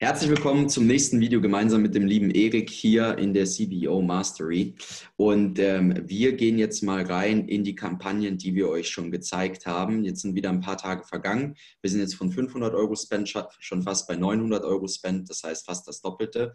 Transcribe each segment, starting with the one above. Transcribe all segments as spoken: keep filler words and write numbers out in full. Herzlich willkommen zum nächsten Video gemeinsam mit dem lieben Erik hier in der C B O Mastery. Und ähm, wir gehen jetzt mal rein in die Kampagnen, die wir euch schon gezeigt haben. Jetzt sind wieder ein paar Tage vergangen. Wir sind jetzt von fünfhundert Euro Spend schon fast bei neunhundert Euro Spend, das heißt fast das Doppelte.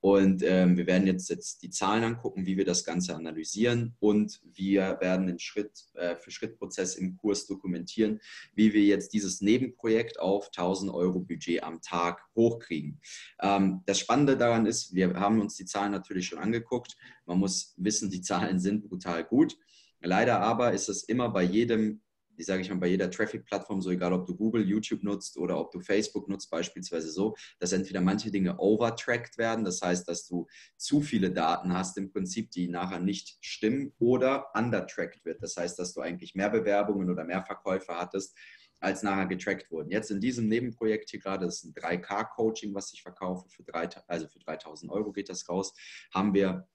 Und ähm, wir werden jetzt, jetzt die Zahlen angucken, wie wir das Ganze analysieren, und wir werden den Schritt-für-Schritt-Prozess im Kurs dokumentieren, wie wir jetzt dieses Nebenprojekt auf tausend Euro Budget am Tag hochkriegen. Ähm, das Spannende daran ist, wir haben uns die Zahlen natürlich schon angeguckt. Man muss wissen, die Zahlen sind brutal gut. Leider aber ist es immer bei jedem, ich sage ich mal, bei jeder Traffic-Plattform, so egal, ob du Google, YouTube nutzt oder ob du Facebook nutzt, beispielsweise so, dass entweder manche Dinge overtracked werden, das heißt, dass du zu viele Daten hast im Prinzip, die nachher nicht stimmen, oder undertracked wird, das heißt, dass du eigentlich mehr Bewerbungen oder mehr Verkäufe hattest, als nachher getrackt wurden. Jetzt in diesem Nebenprojekt hier gerade, das ist ein drei K Coaching, was ich verkaufe, für drei, also für dreitausend Euro geht das raus, haben wir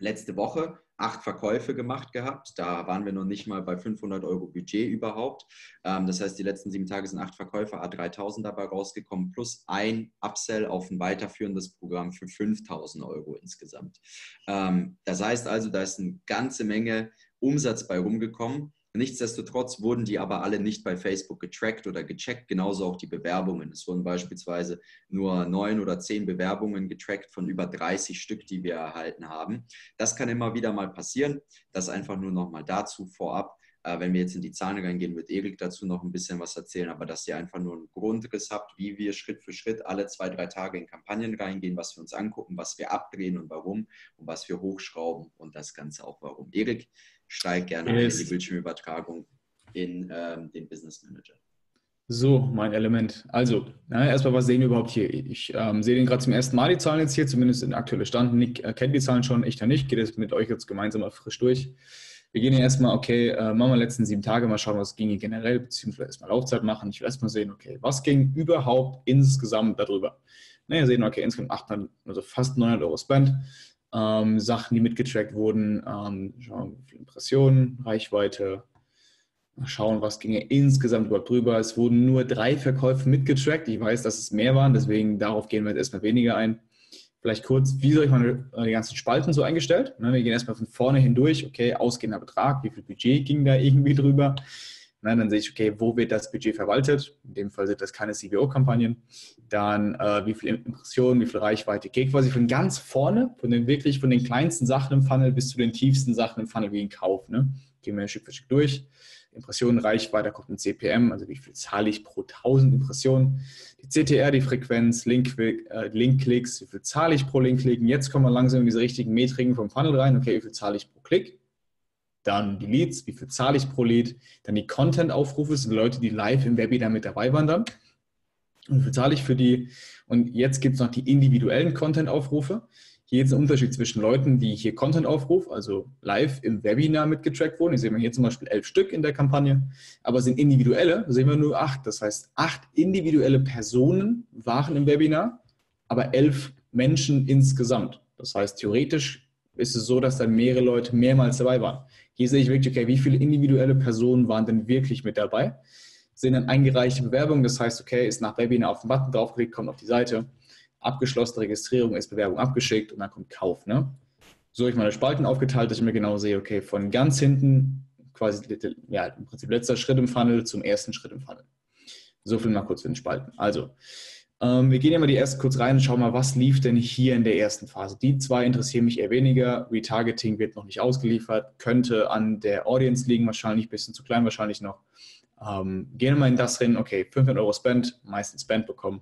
letzte Woche acht Verkäufe gemacht gehabt. Da waren wir noch nicht mal bei fünfhundert Euro Budget überhaupt. Das heißt, die letzten sieben Tage sind acht Verkäufe, dreitausend dabei rausgekommen, plus ein Upsell auf ein weiterführendes Programm für fünftausend Euro insgesamt. Das heißt also, da ist eine ganze Menge Umsatz bei rumgekommen. Nichtsdestotrotz wurden die aber alle nicht bei Facebook getrackt oder gecheckt, genauso auch die Bewerbungen. Es wurden beispielsweise nur neun oder zehn Bewerbungen getrackt von über dreißig Stück, die wir erhalten haben. Das kann immer wieder mal passieren. Das einfach nur nochmal dazu vorab. Wenn wir jetzt in die Zahlen reingehen, wird Erik dazu noch ein bisschen was erzählen, aber dass ihr einfach nur einen Grundriss habt, wie wir Schritt für Schritt alle zwei, drei Tage in Kampagnen reingehen, was wir uns angucken, was wir abdrehen und warum und was wir hochschrauben und das Ganze auch warum. Erik, steig gerne yes. in die Bildschirmübertragung in ähm, den Business Manager. So, mein Element. Also, na, erstmal, was sehen wir überhaupt hier? Ich ähm, sehe den gerade zum ersten Mal, die Zahlen jetzt hier, zumindest in aktueller Stand. Nick äh, kennt die Zahlen schon, ich da nicht. Geht das mit euch jetzt gemeinsam mal frisch durch. Wir gehen hier erstmal, okay, äh, machen wir die letzten sieben Tage, mal schauen, was ging hier generell, beziehungsweise erstmal Laufzeit machen. Ich will erstmal sehen, okay, was ging überhaupt insgesamt darüber? Na, ihr seht, okay, insgesamt achthundert, also fast neunhundert Euro Spend. Ähm, Sachen, die mitgetrackt wurden, ähm, schauen, wie viele Impressionen, Reichweite, schauen, was ging ja insgesamt überhaupt drüber. Es wurden nur drei Verkäufe mitgetrackt. Ich weiß, dass es mehr waren, deswegen darauf gehen wir jetzt erstmal weniger ein. Vielleicht kurz, wie soll ich meine die ganzen Spalten so eingestellt? Ne, wir gehen erstmal von vorne hindurch, okay, ausgehender Betrag, wie viel Budget ging da irgendwie drüber? Nein, dann sehe ich, okay, wo wird das Budget verwaltet? In dem Fall sind das keine C B O-Kampagnen. Dann, äh, wie viel Impressionen, wie viel Reichweite geht quasi von ganz vorne, von den wirklich von den kleinsten Sachen im Funnel bis zu den tiefsten Sachen im Funnel wie ein Kauf. Ne? Gehen wir Stück für Stück durch. Impressionen, Reichweite, da kommt ein C P M, also wie viel zahle ich pro tausend Impressionen. Die C T R, die Frequenz, Link-Klicks, äh, Link wie viel zahle ich pro Link-Klicken. Jetzt kommen wir langsam in diese richtigen Metriken vom Funnel rein. Okay, wie viel zahle ich pro Klick? Dann die Leads, wie viel zahle ich pro Lead, dann die Content-Aufrufe, das sind Leute, die live im Webinar mit dabei waren dann. Und wie viel zahle ich für die? Und jetzt gibt es noch die individuellen Content-Aufrufe. Hier ist ein Unterschied zwischen Leuten, die hier Content-Aufruf, also live im Webinar mitgetrackt wurden. Hier sehen wir hier zum Beispiel elf Stück in der Kampagne, aber sind individuelle, sehen wir nur acht. Das heißt, acht individuelle Personen waren im Webinar, aber elf Menschen insgesamt. Das heißt, theoretisch ist es so, dass dann mehrere Leute mehrmals dabei waren. Hier sehe ich wirklich, okay, wie viele individuelle Personen waren denn wirklich mit dabei? Sind dann eingereichte Bewerbungen, das heißt, okay, ist nach Webinar auf den Button draufgeklickt, kommt auf die Seite, abgeschlossene Registrierung, ist Bewerbung abgeschickt und dann kommt Kauf. Ne? So habe ich meine Spalten aufgeteilt, dass ich mir genau sehe, okay, von ganz hinten, quasi ja, im Prinzip letzter Schritt im Funnel zum ersten Schritt im Funnel. So viel mal kurz für den Spalten. Also, ähm, wir gehen ja mal die ersten kurz rein und schauen mal, was lief denn hier in der ersten Phase. Die zwei interessieren mich eher weniger. Retargeting wird noch nicht ausgeliefert, könnte an der Audience liegen, wahrscheinlich ein bisschen zu klein, wahrscheinlich noch. Ähm, gehen wir mal in das hin, okay, fünfhundert Euro Spend, meistens Spend bekommen.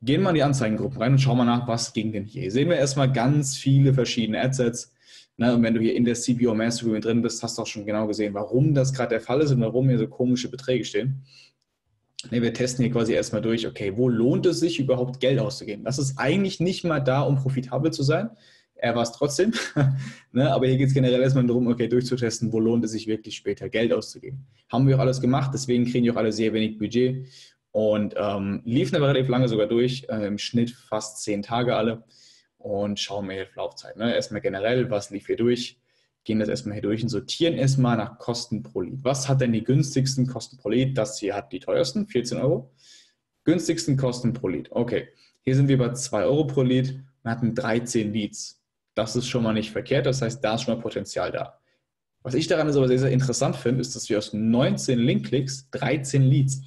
Gehen wir mal in die Anzeigengruppen rein und schauen mal nach, was ging denn hier. Hier sehen wir erstmal ganz viele verschiedene Adsets. Ne? Und wenn du hier in der C B O Mastery mit drin bist, hast du auch schon genau gesehen, warum das gerade der Fall ist und warum hier so komische Beträge stehen. Ne, wir testen hier quasi erstmal durch, okay, wo lohnt es sich überhaupt Geld auszugeben? Das ist eigentlich nicht mal da, um profitabel zu sein. Er war es trotzdem. Ne? Aber hier geht es generell erstmal darum, okay, durchzutesten, wo lohnt es sich wirklich später Geld auszugeben. Haben wir auch alles gemacht, deswegen kriegen wir auch alle sehr wenig Budget. Und ähm, liefen aber relativ lange sogar durch, äh, im Schnitt fast zehn Tage alle. Und schauen wir hier Laufzeit. Ne? Erstmal generell, was lief hier durch? Gehen das erstmal hier durch und sortieren erstmal nach Kosten pro Lied. Was hat denn die günstigsten Kosten pro Lied? Das hier hat die teuersten, vierzehn Euro. Günstigsten Kosten pro Lied. Okay, hier sind wir bei zwei Euro pro Lied und hatten dreizehn Leads. Das ist schon mal nicht verkehrt, das heißt, da ist schon mal Potenzial da. Was ich daran aber sehr, sehr interessant finde, ist, dass wir aus neunzehn Linkklicks dreizehn Leads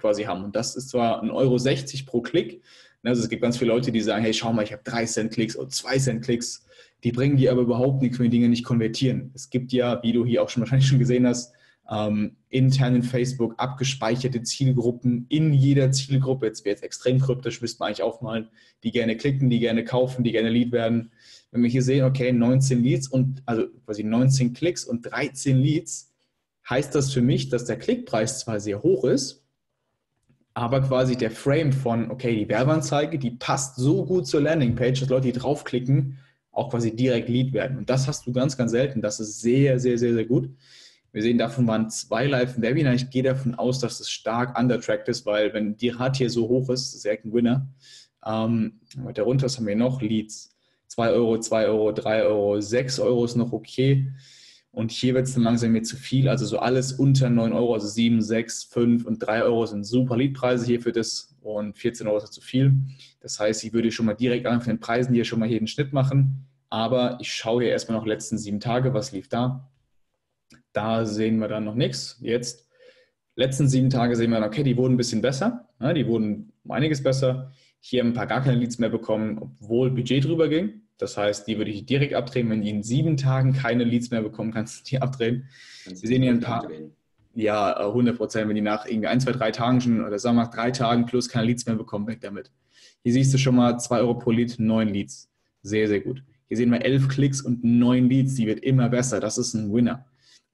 quasi haben. Und das ist zwar ein Euro sechzig pro Klick. Also es gibt ganz viele Leute, die sagen, hey, schau mal, ich habe drei Cent Klicks und zwei Cent Klicks. Die bringen dir aber überhaupt nichts, wenn die Dinge nicht konvertieren. Es gibt ja, wie du hier auch schon wahrscheinlich schon gesehen hast, ähm, intern in Facebook abgespeicherte Zielgruppen in jeder Zielgruppe. Jetzt wäre jetzt extrem kryptisch, müsste man eigentlich aufmalen, die gerne klicken, die gerne kaufen, die gerne Lead werden. Wenn wir hier sehen, okay, neunzehn Leads und also quasi neunzehn Klicks und dreizehn Leads, heißt das für mich, dass der Klickpreis zwar sehr hoch ist, aber quasi der Frame von, okay, die Werbeanzeige, die passt so gut zur Landingpage, dass Leute, die draufklicken, auch quasi direkt Lead werden. Und das hast du ganz, ganz selten. Das ist sehr, sehr, sehr, sehr gut. Wir sehen, davon waren zwei live im Webinar. Ich gehe davon aus, dass es stark undertracked ist, weil wenn die Rate hier so hoch ist, ist direkt ein Winner. Ähm, weiter runter, was haben wir noch? Leads. zwei Euro, zwei Euro, drei Euro, sechs Euro ist noch okay. Und hier wird es dann langsam mir zu viel. Also so alles unter neun Euro, also sieben, sechs, fünf und drei Euro sind super Leadpreise hier für das. Und vierzehn Euro ist zu viel. Das heißt, ich würde schon mal direkt an den Preisen hier schon mal hier den Schnitt machen. Aber ich schaue hier erstmal noch die letzten sieben Tage, was lief da. Da sehen wir dann noch nichts. Jetzt, letzten sieben Tage sehen wir dann, okay, die wurden ein bisschen besser. Die wurden einiges besser. Hier haben ein paar gar keine Leads mehr bekommen, obwohl Budget drüber ging. Das heißt, die würde ich direkt abdrehen. Wenn die in sieben Tagen keine Leads mehr bekommen, kannst du die abdrehen. Sie sehen hier ein paar, ja, hundert Prozent, wenn die nach irgendwie ein, zwei, drei Tagen schon, oder sagen wir nach drei Tagen plus keine Leads mehr bekommen, weg damit. Hier siehst du schon mal zwei Euro pro Lead, neun Leads. Sehr, sehr gut. Hier sehen wir elf Klicks und neun Leads. Die wird immer besser. Das ist ein Winner.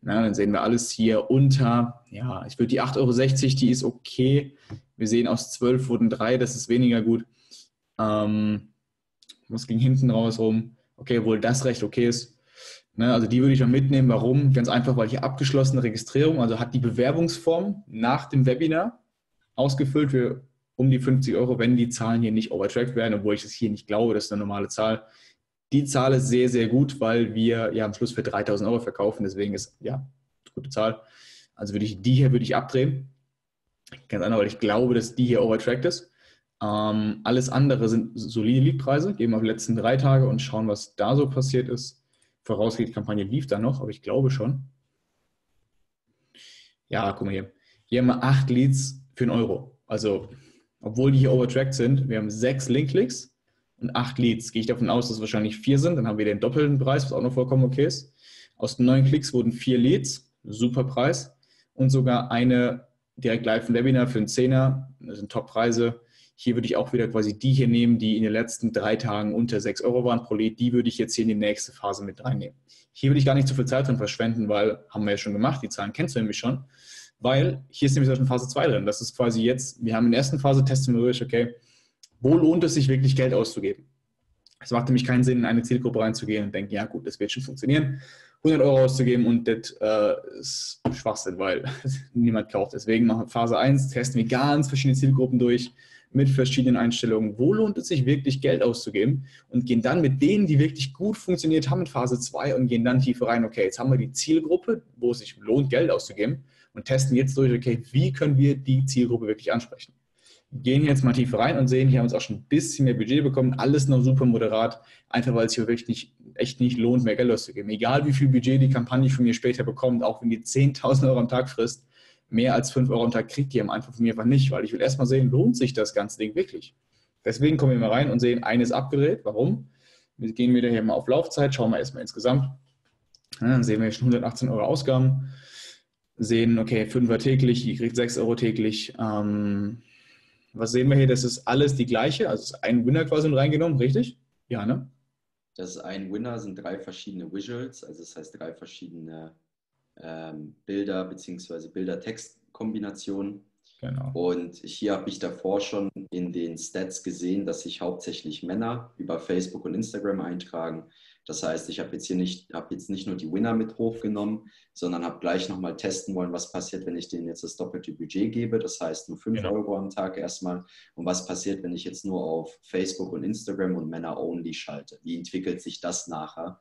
Na, dann sehen wir alles hier unter, ja, ich würde die acht Euro sechzig, die ist okay. Wir sehen, aus zwölf wurden drei, das ist weniger gut. Ähm, Was ging hinten raus rum? Okay, wohl das recht okay ist. Ne, also die würde ich mal mitnehmen. Warum? Ganz einfach, weil hier abgeschlossene Registrierung, also hat die Bewerbungsform nach dem Webinar ausgefüllt für um die fünfzig Euro, wenn die Zahlen hier nicht overtracked werden, obwohl ich das hier nicht glaube, das ist eine normale Zahl. Die Zahl ist sehr, sehr gut, weil wir ja am Schluss für dreitausend Euro verkaufen. Deswegen ist, ja, eine gute Zahl. Also würde ich die hier würde ich abdrehen. Ganz einfach, weil ich glaube, dass die hier overtracked ist. Ähm, alles andere sind solide Leadpreise, gehen wir auf die letzten drei Tage und schauen, was da so passiert ist. Vorausgeht, die Kampagne lief da noch, aber ich glaube schon. Ja, guck mal hier. Hier haben wir acht Leads für einen Euro. Also, obwohl die hier overtracked sind, wir haben sechs Linkklicks und acht Leads. Gehe ich davon aus, dass es wahrscheinlich vier sind, dann haben wir den doppelten Preis, was auch noch vollkommen okay ist. Aus neun Klicks wurden vier Leads, super Preis. Und sogar eine direkt live im Webinar für einen Zehner, das sind Top-Preise. Hier würde ich auch wieder quasi die hier nehmen, die in den letzten drei Tagen unter sechs Euro waren pro Lead. Die würde ich jetzt hier in die nächste Phase mit reinnehmen. Hier würde ich gar nicht so viel Zeit drin verschwenden, weil haben wir ja schon gemacht. Die Zahlen kennst du nämlich schon. Weil hier ist nämlich schon Phase zwei drin. Das ist quasi jetzt, wir haben in der ersten Phase testen wir durch, okay, wo lohnt es sich wirklich Geld auszugeben? Es macht nämlich keinen Sinn, in eine Zielgruppe reinzugehen und denken, ja gut, das wird schon funktionieren. hundert Euro auszugeben und das äh, ist Schwachsinn, weil niemand kauft. Deswegen machen wir Phase eins, testen wir ganz verschiedene Zielgruppen durch, mit verschiedenen Einstellungen, wo lohnt es sich wirklich Geld auszugeben und gehen dann mit denen, die wirklich gut funktioniert haben in Phase zwei und gehen dann tiefer rein, okay, jetzt haben wir die Zielgruppe, wo es sich lohnt, Geld auszugeben und testen jetzt durch, okay, wie können wir die Zielgruppe wirklich ansprechen. Gehen jetzt mal tiefer rein und sehen, hier haben wir uns auch schon ein bisschen mehr Budget bekommen, alles noch super moderat, einfach weil es hier wirklich nicht, echt nicht lohnt, mehr Geld auszugeben. Egal wie viel Budget die Kampagne von mir später bekommt, auch wenn die zehntausend Euro am Tag frisst, mehr als fünf Euro am Tag kriegt ihr einfach von mir einfach nicht, weil ich will erstmal sehen, lohnt sich das ganze Ding wirklich. Deswegen kommen wir mal rein und sehen, eines abgedreht. Warum? Wir gehen wieder hier mal auf Laufzeit, schauen wir erstmal insgesamt. Ja, dann sehen wir hier schon hundertachtzehn Euro Ausgaben. Sehen, okay, fünfer täglich, ihr kriegt sechs Euro täglich. Ähm, was sehen wir hier? Das ist alles die gleiche. Also ist ein Winner quasi mit reingenommen, richtig? Ja, ne? Das ist ein Winner, sind drei verschiedene Visuals, also das heißt drei verschiedene Ähm, Bilder bzw. Bilder-Text-Kombinationen. Genau. Und hier habe ich davor schon in den Stats gesehen, dass sich hauptsächlich Männer über Facebook und Instagram eintragen. Das heißt, ich habe jetzt hier nicht, habe jetzt nicht nur die Winner mit hochgenommen, sondern habe gleich nochmal testen wollen, was passiert, wenn ich denen jetzt das doppelte Budget gebe. Das heißt, nur fünf genau. Euro am Tag erstmal. Und was passiert, wenn ich jetzt nur auf Facebook und Instagram und Männer only schalte? Wie entwickelt sich das nachher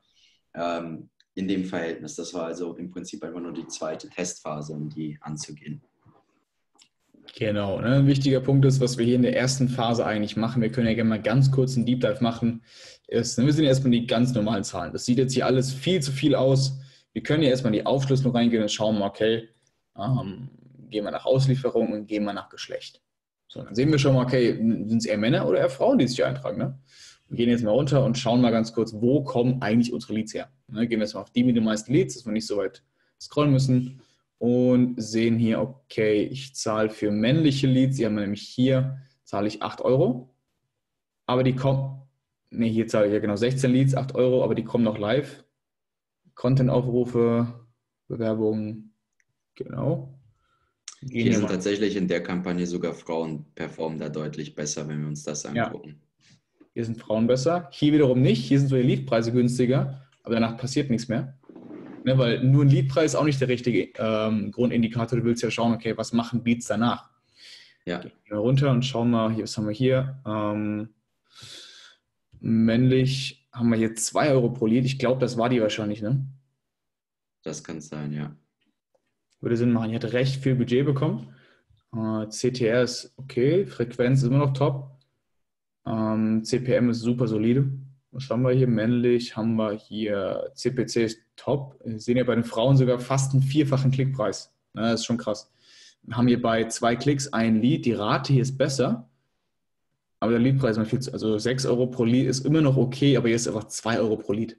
ähm, in dem Verhältnis? Das war also im Prinzip einfach nur die zweite Testphase, um die anzugehen. Genau, ne? Ein wichtiger Punkt ist, was wir hier in der ersten Phase eigentlich machen, wir können ja gerne mal ganz kurz einen Deep Dive machen, ist, wir sind ja erstmal die ganz normalen Zahlen. Das sieht jetzt hier alles viel zu viel aus. Wir können ja erstmal in die Aufschlüsselung reingehen und schauen mal, okay, ähm, gehen wir nach Auslieferung und gehen wir nach Geschlecht. So, dann sehen wir schon mal, okay, sind es eher Männer oder eher Frauen, die sich hier eintragen, ne? Wir gehen jetzt mal runter und schauen mal ganz kurz, wo kommen eigentlich unsere Leads her? Ne? Gehen wir jetzt mal auf die mit den meisten Leads, dass wir nicht so weit scrollen müssen. Und sehen hier, okay, ich zahle für männliche Leads, die haben wir nämlich hier, zahle ich acht Euro, aber die kommen, ne, hier zahle ich ja genau sechzehn Leads, acht Euro, aber die kommen noch live. Content-Aufrufe, Bewerbungen, genau. Gehen hier sind tatsächlich in der Kampagne sogar Frauen performen da deutlich besser, wenn wir uns das angucken. Ja. Hier sind Frauen besser, hier wiederum nicht, hier sind so die Leadpreise günstiger, aber danach passiert nichts mehr. Ne, weil nur ein Leadpreis ist auch nicht der richtige ähm, Grundindikator. Du willst ja schauen, okay, was machen Leads danach? Ja. Gehen wir runter und schauen mal, hier, was haben wir hier? Ähm, männlich haben wir hier zwei Euro pro Lead. Ich glaube, das war die wahrscheinlich, ne? Das kann sein, ja. Würde Sinn machen. Ihr habt recht viel Budget bekommen. Äh, C T R ist okay, Frequenz ist immer noch top. Ähm, C P M ist super solide. Was haben wir hier? Männlich haben wir hier, C P C ist top. Wir sehen ja bei den Frauen sogar fast einen vierfachen Klickpreis. Das ist schon krass. Wir haben hier bei zwei Klicks ein Lead. Die Rate hier ist besser, aber der Leadpreis ist noch viel zu, also sechs Euro pro Lead ist immer noch okay, aber hier ist einfach zwei Euro pro Lead.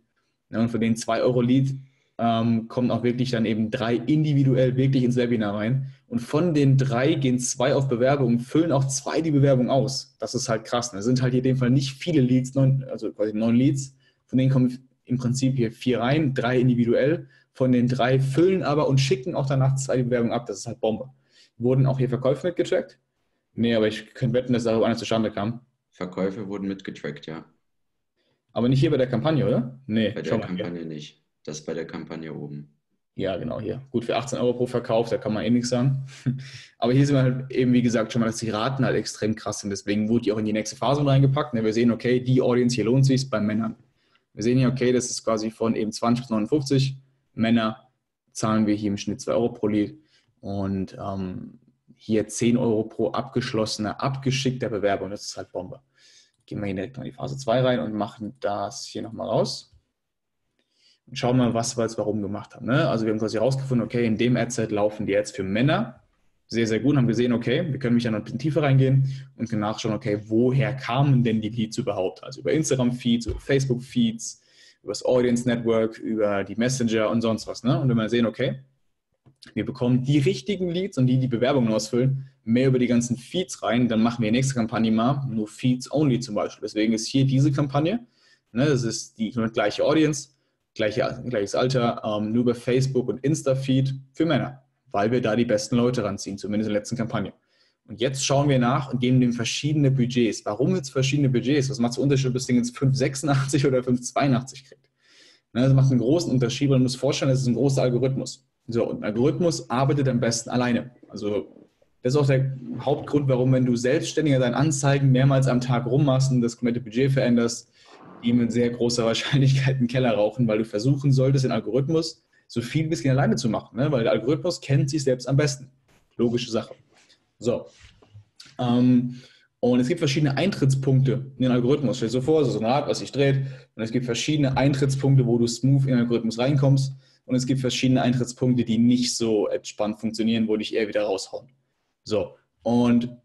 Und von den zwei Euro Lead ähm, kommen auch wirklich dann eben drei individuell wirklich ins Webinar rein. Und von den drei gehen zwei auf Bewerbung, füllen auch zwei die Bewerbung aus. Das ist halt krass. Ne? Das sind halt hier in dem Fall nicht viele Leads, neun, also quasi neun Leads. Von denen kommen im Prinzip hier vier rein, drei individuell. Von den drei füllen aber und schicken auch danach zwei die Bewerbung ab. Das ist halt Bombe. Wurden auch hier Verkäufe mitgetrackt? Nee, aber ich könnte wetten, dass darüber einer zustande kam. Verkäufe wurden mitgetrackt, ja. Aber nicht hier bei der Kampagne, oder? Nee. Bei der Kampagne nicht. Das bei der Kampagne oben. Ja, genau, hier. Gut, für achtzehn Euro pro Verkauf, da kann man eh nichts sagen. Aber hier sehen wir halt eben, wie gesagt, schon mal, dass die Raten halt extrem krass sind. Deswegen wurde die auch in die nächste Phase reingepackt. Wir sehen, okay, die Audience hier lohnt sich bei Männern. Wir sehen hier, okay, das ist quasi von eben zwanzig bis neunundfünfzig. Männer zahlen wir hier im Schnitt zwei Euro pro Lead. Und ähm, hier zehn Euro pro abgeschlossener, abgeschickter Bewerbung. Das ist halt Bombe. Gehen wir hier direkt mal in die Phase zwei rein und machen das hier nochmal raus. Und schauen mal, was wir jetzt warum gemacht haben. Ne? Also wir haben quasi herausgefunden, okay, in dem Adset laufen die jetzt für Männer sehr, sehr gut und haben gesehen, okay, wir können mich dann noch ein bisschen tiefer reingehen und nachschauen, okay, woher kamen denn die Leads überhaupt? Also über Instagram-Feeds, über Facebook-Feeds, über das Audience-Network, über die Messenger und sonst was. Ne? Und wenn wir sehen, okay, wir bekommen die richtigen Leads und die, die Bewerbungen ausfüllen, mehr über die ganzen Feeds rein, dann machen wir die nächste Kampagne mal, nur Feeds-only zum Beispiel. Deswegen ist hier diese Kampagne, ne, das ist die gleiche Audience, Gleiche, gleiches Alter, ähm, nur über Facebook und Insta-Feed für Männer, weil wir da die besten Leute ranziehen, zumindest in der letzten Kampagne. Und jetzt schauen wir nach und geben dem verschiedene Budgets. Warum jetzt verschiedene Budgets? Was macht es Unterschied, ob das Ding jetzt fünf Komma sechsundachtzig oder fünf Komma zweiundachtzig kriegt? Ne, das macht einen großen Unterschied, weil man muss vorstellen, das ist ein großer Algorithmus. So, und ein Algorithmus arbeitet am besten alleine. Also das ist auch der Hauptgrund, warum, wenn du selbstständiger deine Anzeigen mehrmals am Tag rummachst und das komplette Budget veränderst, die mit sehr großer Wahrscheinlichkeit im Keller rauchen, weil du versuchen solltest, den Algorithmus so viel bisschen alleine zu machen, ne? Weil der Algorithmus kennt sich selbst am besten. Logische Sache. So. Ähm, und es gibt verschiedene Eintrittspunkte in den Algorithmus. Stell dir so vor, so ein Rad, was sich dreht. Und es gibt verschiedene Eintrittspunkte, wo du smooth in den Algorithmus reinkommst. Und es gibt verschiedene Eintrittspunkte, die nicht so entspannt funktionieren, wo dich eher wieder raushauen. So. Und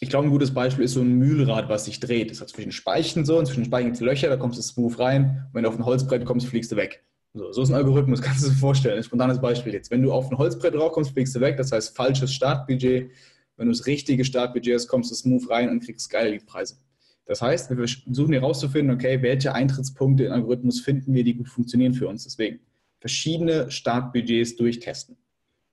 ich glaube, ein gutes Beispiel ist so ein Mühlrad, was sich dreht. Das hat zwischen Speichen so, und zwischen Speichen gibt es Löcher, da kommst du smooth rein. Und wenn du auf ein Holzbrett kommst, fliegst du weg. So, so ist ein Algorithmus, kannst du dir vorstellen. Ein spontanes Beispiel jetzt. Wenn du auf ein Holzbrett raufkommst, fliegst du weg. Das heißt, falsches Startbudget. Wenn du das richtige Startbudget hast, kommst du smooth rein und kriegst geile Leadpreise. Das heißt, wir versuchen herauszufinden, okay, welche Eintrittspunkte im Algorithmus finden wir, die gut funktionieren für uns. Deswegen verschiedene Startbudgets durchtesten.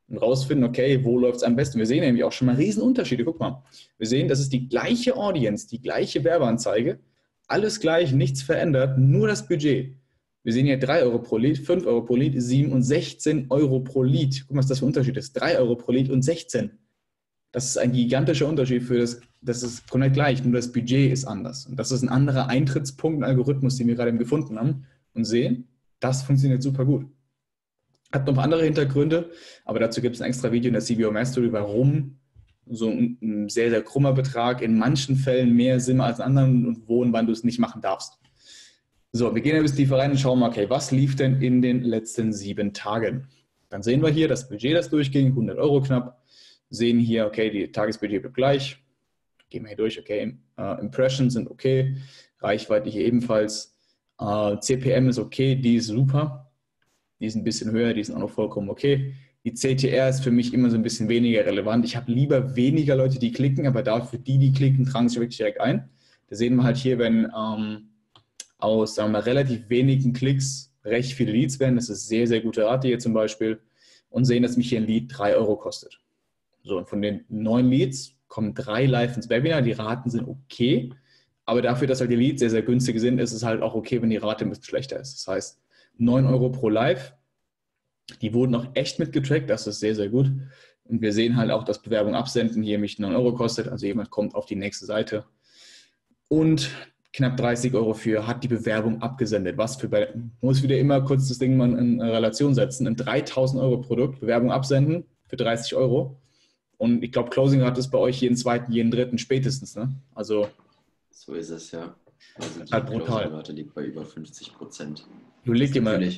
und rausfinden, okay, wo läuft es am besten. Wir sehen nämlich auch schon mal Riesenunterschiede. Guck mal, wir sehen, das ist die gleiche Audience, die gleiche Werbeanzeige, alles gleich, nichts verändert, nur das Budget. Wir sehen hier drei Euro pro Lead, fünf Euro pro Lead, sieben und sechzehn Euro pro Lead. Guck mal, was das für ein Unterschied ist. drei Euro pro Lead und sechzehn. Das ist ein gigantischer Unterschied für das, das ist komplett gleich, nur das Budget ist anders. Und das ist ein anderer Eintrittspunkt, ein Algorithmus, den wir gerade gefunden haben und sehen, das funktioniert super gut. Hat noch andere Hintergründe, aber dazu gibt es ein extra Video in der C B O Mastery, warum so ein, ein sehr, sehr krummer Betrag in manchen Fällen mehr Sinn als in anderen und wo und wann du es nicht machen darfst. So, wir gehen ein bisschen tiefer rein und schauen mal, okay, was lief denn in den letzten sieben Tagen? Dann sehen wir hier das Budget, das durchging, hundert Euro knapp. Sehen hier, okay, die Tagesbudget bleibt gleich. Gehen wir hier durch, okay, uh, Impressions sind okay, Reichweite hier ebenfalls. Uh, C P M ist okay, die ist super. Die ist ein bisschen höher, die sind auch noch vollkommen okay. Die C T R ist für mich immer so ein bisschen weniger relevant. Ich habe lieber weniger Leute, die klicken, aber dafür die, die klicken, tragen sich wirklich direkt ein. Da sehen wir halt hier, wenn ähm, aus sagen wir mal, relativ wenigen Klicks recht viele Leads werden, das ist sehr, sehr gute Rate hier zum Beispiel, und sehen, dass mich hier ein Lead drei Euro kostet. So, und von den neun Leads kommen drei live ins Webinar, die Raten sind okay, aber dafür, dass halt die Leads sehr, sehr günstig sind, ist es halt auch okay, wenn die Rate ein bisschen schlechter ist. Das heißt, neun Euro pro Live, die wurden auch echt mitgetrackt, das ist sehr, sehr gut. Und wir sehen halt auch, dass Bewerbung absenden hier mich neun Euro kostet, also jemand kommt auf die nächste Seite. Und knapp dreißig Euro für, hat die Bewerbung abgesendet. Was für, bei, muss wieder immer kurz das Ding mal in Relation setzen, ein dreitausend Euro Produkt, Bewerbung absenden für dreißig Euro. Und ich glaube, Closing-Rate ist bei euch jeden zweiten, jeden dritten spätestens, ne? Also so ist es, ja. Also die halt brutal. Closing-Rate liegt bei über fünfzig Prozent. Du legst immer. immer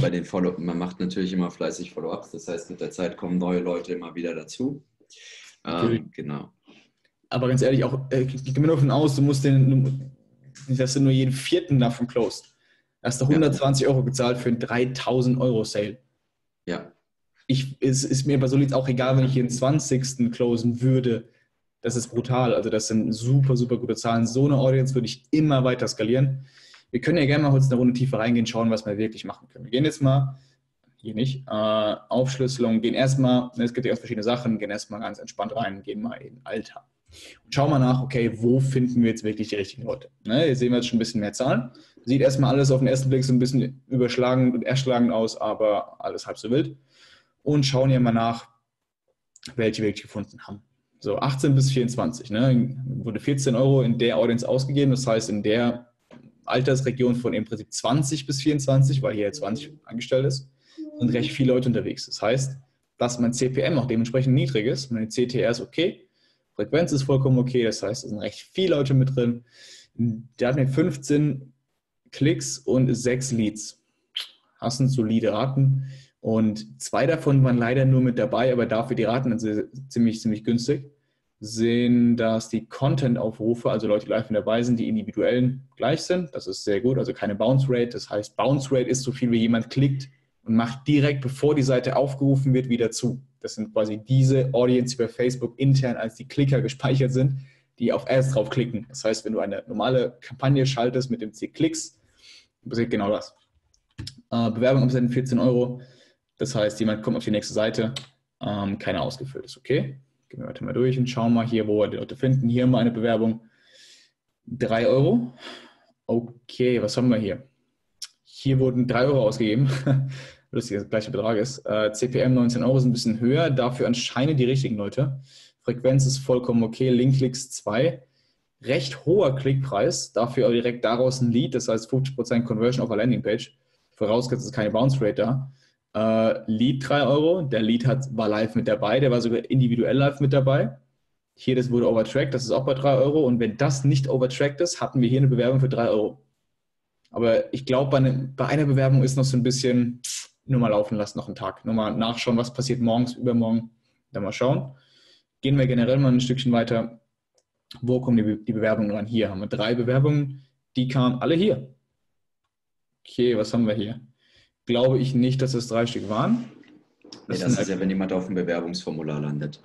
bei den Follow Man macht natürlich immer fleißig Follow-ups, das heißt, mit der Zeit kommen neue Leute immer wieder dazu. Ähm, genau. Aber ganz ehrlich, auch, ich gehe mir nur davon aus, du musst den, dass du nur jeden vierten davon closed. Da hast du hundertzwanzig Euro gezahlt für einen dreitausend Euro Sale. Ja. Ich, es ist mir bei Solids auch egal, wenn ich den zwanzigsten closen würde. Das ist brutal. Also das sind super, super gute Zahlen. So eine Audience würde ich immer weiter skalieren. Wir können ja gerne mal kurz eine Runde tiefer reingehen, schauen, was wir wirklich machen können. Wir gehen jetzt mal, hier nicht, äh, Aufschlüsselung, gehen erstmal, es gibt ja auch verschiedene Sachen, gehen erstmal ganz entspannt rein, gehen mal in den Alltag. Und schauen mal nach, okay, wo finden wir jetzt wirklich die richtigen Leute? Ne, hier sehen wir jetzt schon ein bisschen mehr Zahlen. Sieht erstmal alles auf den ersten Blick so ein bisschen überschlagend und erschlagend aus, aber alles halb so wild. Und schauen hier mal nach, welche wir wirklich gefunden haben. So, achtzehn bis vierundzwanzig. Ne, wurde vierzehn Euro in der Audience ausgegeben, das heißt in der Altersregion von im Prinzip zwanzig bis vierundzwanzig, weil hier zwanzig angestellt ist, sind recht viele Leute unterwegs. Das heißt, dass mein C P M auch dementsprechend niedrig ist, meine C T R ist okay, Frequenz ist vollkommen okay, das heißt, es sind recht viele Leute mit drin. Der hat mir fünfzehn Klicks und sechs Leads. Das sind solide Raten. Und zwei davon waren leider nur mit dabei, aber dafür die Raten sind ziemlich, ziemlich günstig. Sehen, dass die Content-Aufrufe, also Leute, die live dabei sind, die individuellen gleich sind. Das ist sehr gut, also keine Bounce-Rate. Das heißt, Bounce-Rate ist so viel, wie jemand klickt und macht direkt, bevor die Seite aufgerufen wird, wieder zu. Das sind quasi diese Audience, die bei Facebook intern als die Klicker gespeichert sind, die auf Ads draufklicken. Das heißt, wenn du eine normale Kampagne schaltest mit dem C-Klicks, passiert genau das. Äh, Bewerbung absenden vierzehn Euro. Das heißt, jemand kommt auf die nächste Seite, ähm, keine ausgefüllt ist. Okay, gehen wir weiter mal durch und schauen mal hier, wo wir die Leute finden. Hier mal eine Bewerbung. drei Euro. Okay, was haben wir hier? Hier wurden drei Euro ausgegeben. Lustig, dass das gleiche Betrag ist. Äh, C P M neunzehn Euro ist ein bisschen höher, dafür anscheinend die richtigen Leute. Frequenz ist vollkommen okay, Linkklicks zwei. Recht hoher Klickpreis, dafür auch direkt daraus ein Lead, das heißt fünfzig Prozent Conversion auf der Landingpage. Vorausgesetzt ist keine Bounce Rate da. Äh, Lead drei Euro, der Lead hat, war live mit dabei, der war sogar individuell live mit dabei. Hier, das wurde overtracked, das ist auch bei drei Euro. Und wenn das nicht overtracked ist, hatten wir hier eine Bewerbung für drei Euro. Aber ich glaube, bei, ne, bei einer Bewerbung ist noch so ein bisschen... Nur mal laufen lassen, noch einen Tag. Nur mal nachschauen, was passiert morgens, übermorgen. Dann mal schauen. Gehen wir generell mal ein Stückchen weiter. Wo kommen die, Be die Bewerbungen ran? Hier haben wir drei Bewerbungen. Die kamen alle hier. Okay, was haben wir hier? Glaube ich nicht, dass es drei Stück waren. Das, nee, das ist ja, wenn jemand auf dem Bewerbungsformular landet.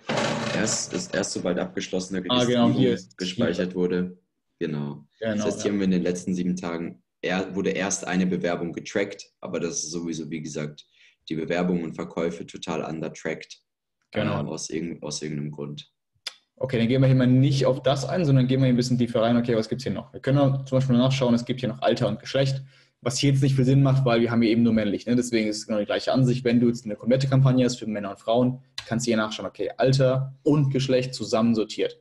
Erst, das erst sobald abgeschlossene Registrierung ah, genau, gespeichert hier. wurde. Genau. genau. Das heißt, hier ja. haben wir in den letzten sieben Tagen Er, wurde erst eine Bewerbung getrackt, aber das ist sowieso, wie gesagt, die Bewerbungen und Verkäufe total undertracked. Genau. Äh, aus, irg- aus irgendeinem Grund. Okay, dann gehen wir hier mal nicht auf das ein, sondern gehen wir hier ein bisschen tiefer rein. Okay, was gibt es hier noch? Wir können zum Beispiel nachschauen, es gibt hier noch Alter und Geschlecht, was hier jetzt nicht viel Sinn macht, weil wir haben hier eben nur männlich. Ne? Deswegen ist es genau die gleiche Ansicht. Wenn du jetzt eine komplette Kampagne hast für Männer und Frauen, kannst du hier nachschauen, okay, Alter und Geschlecht zusammensortiert.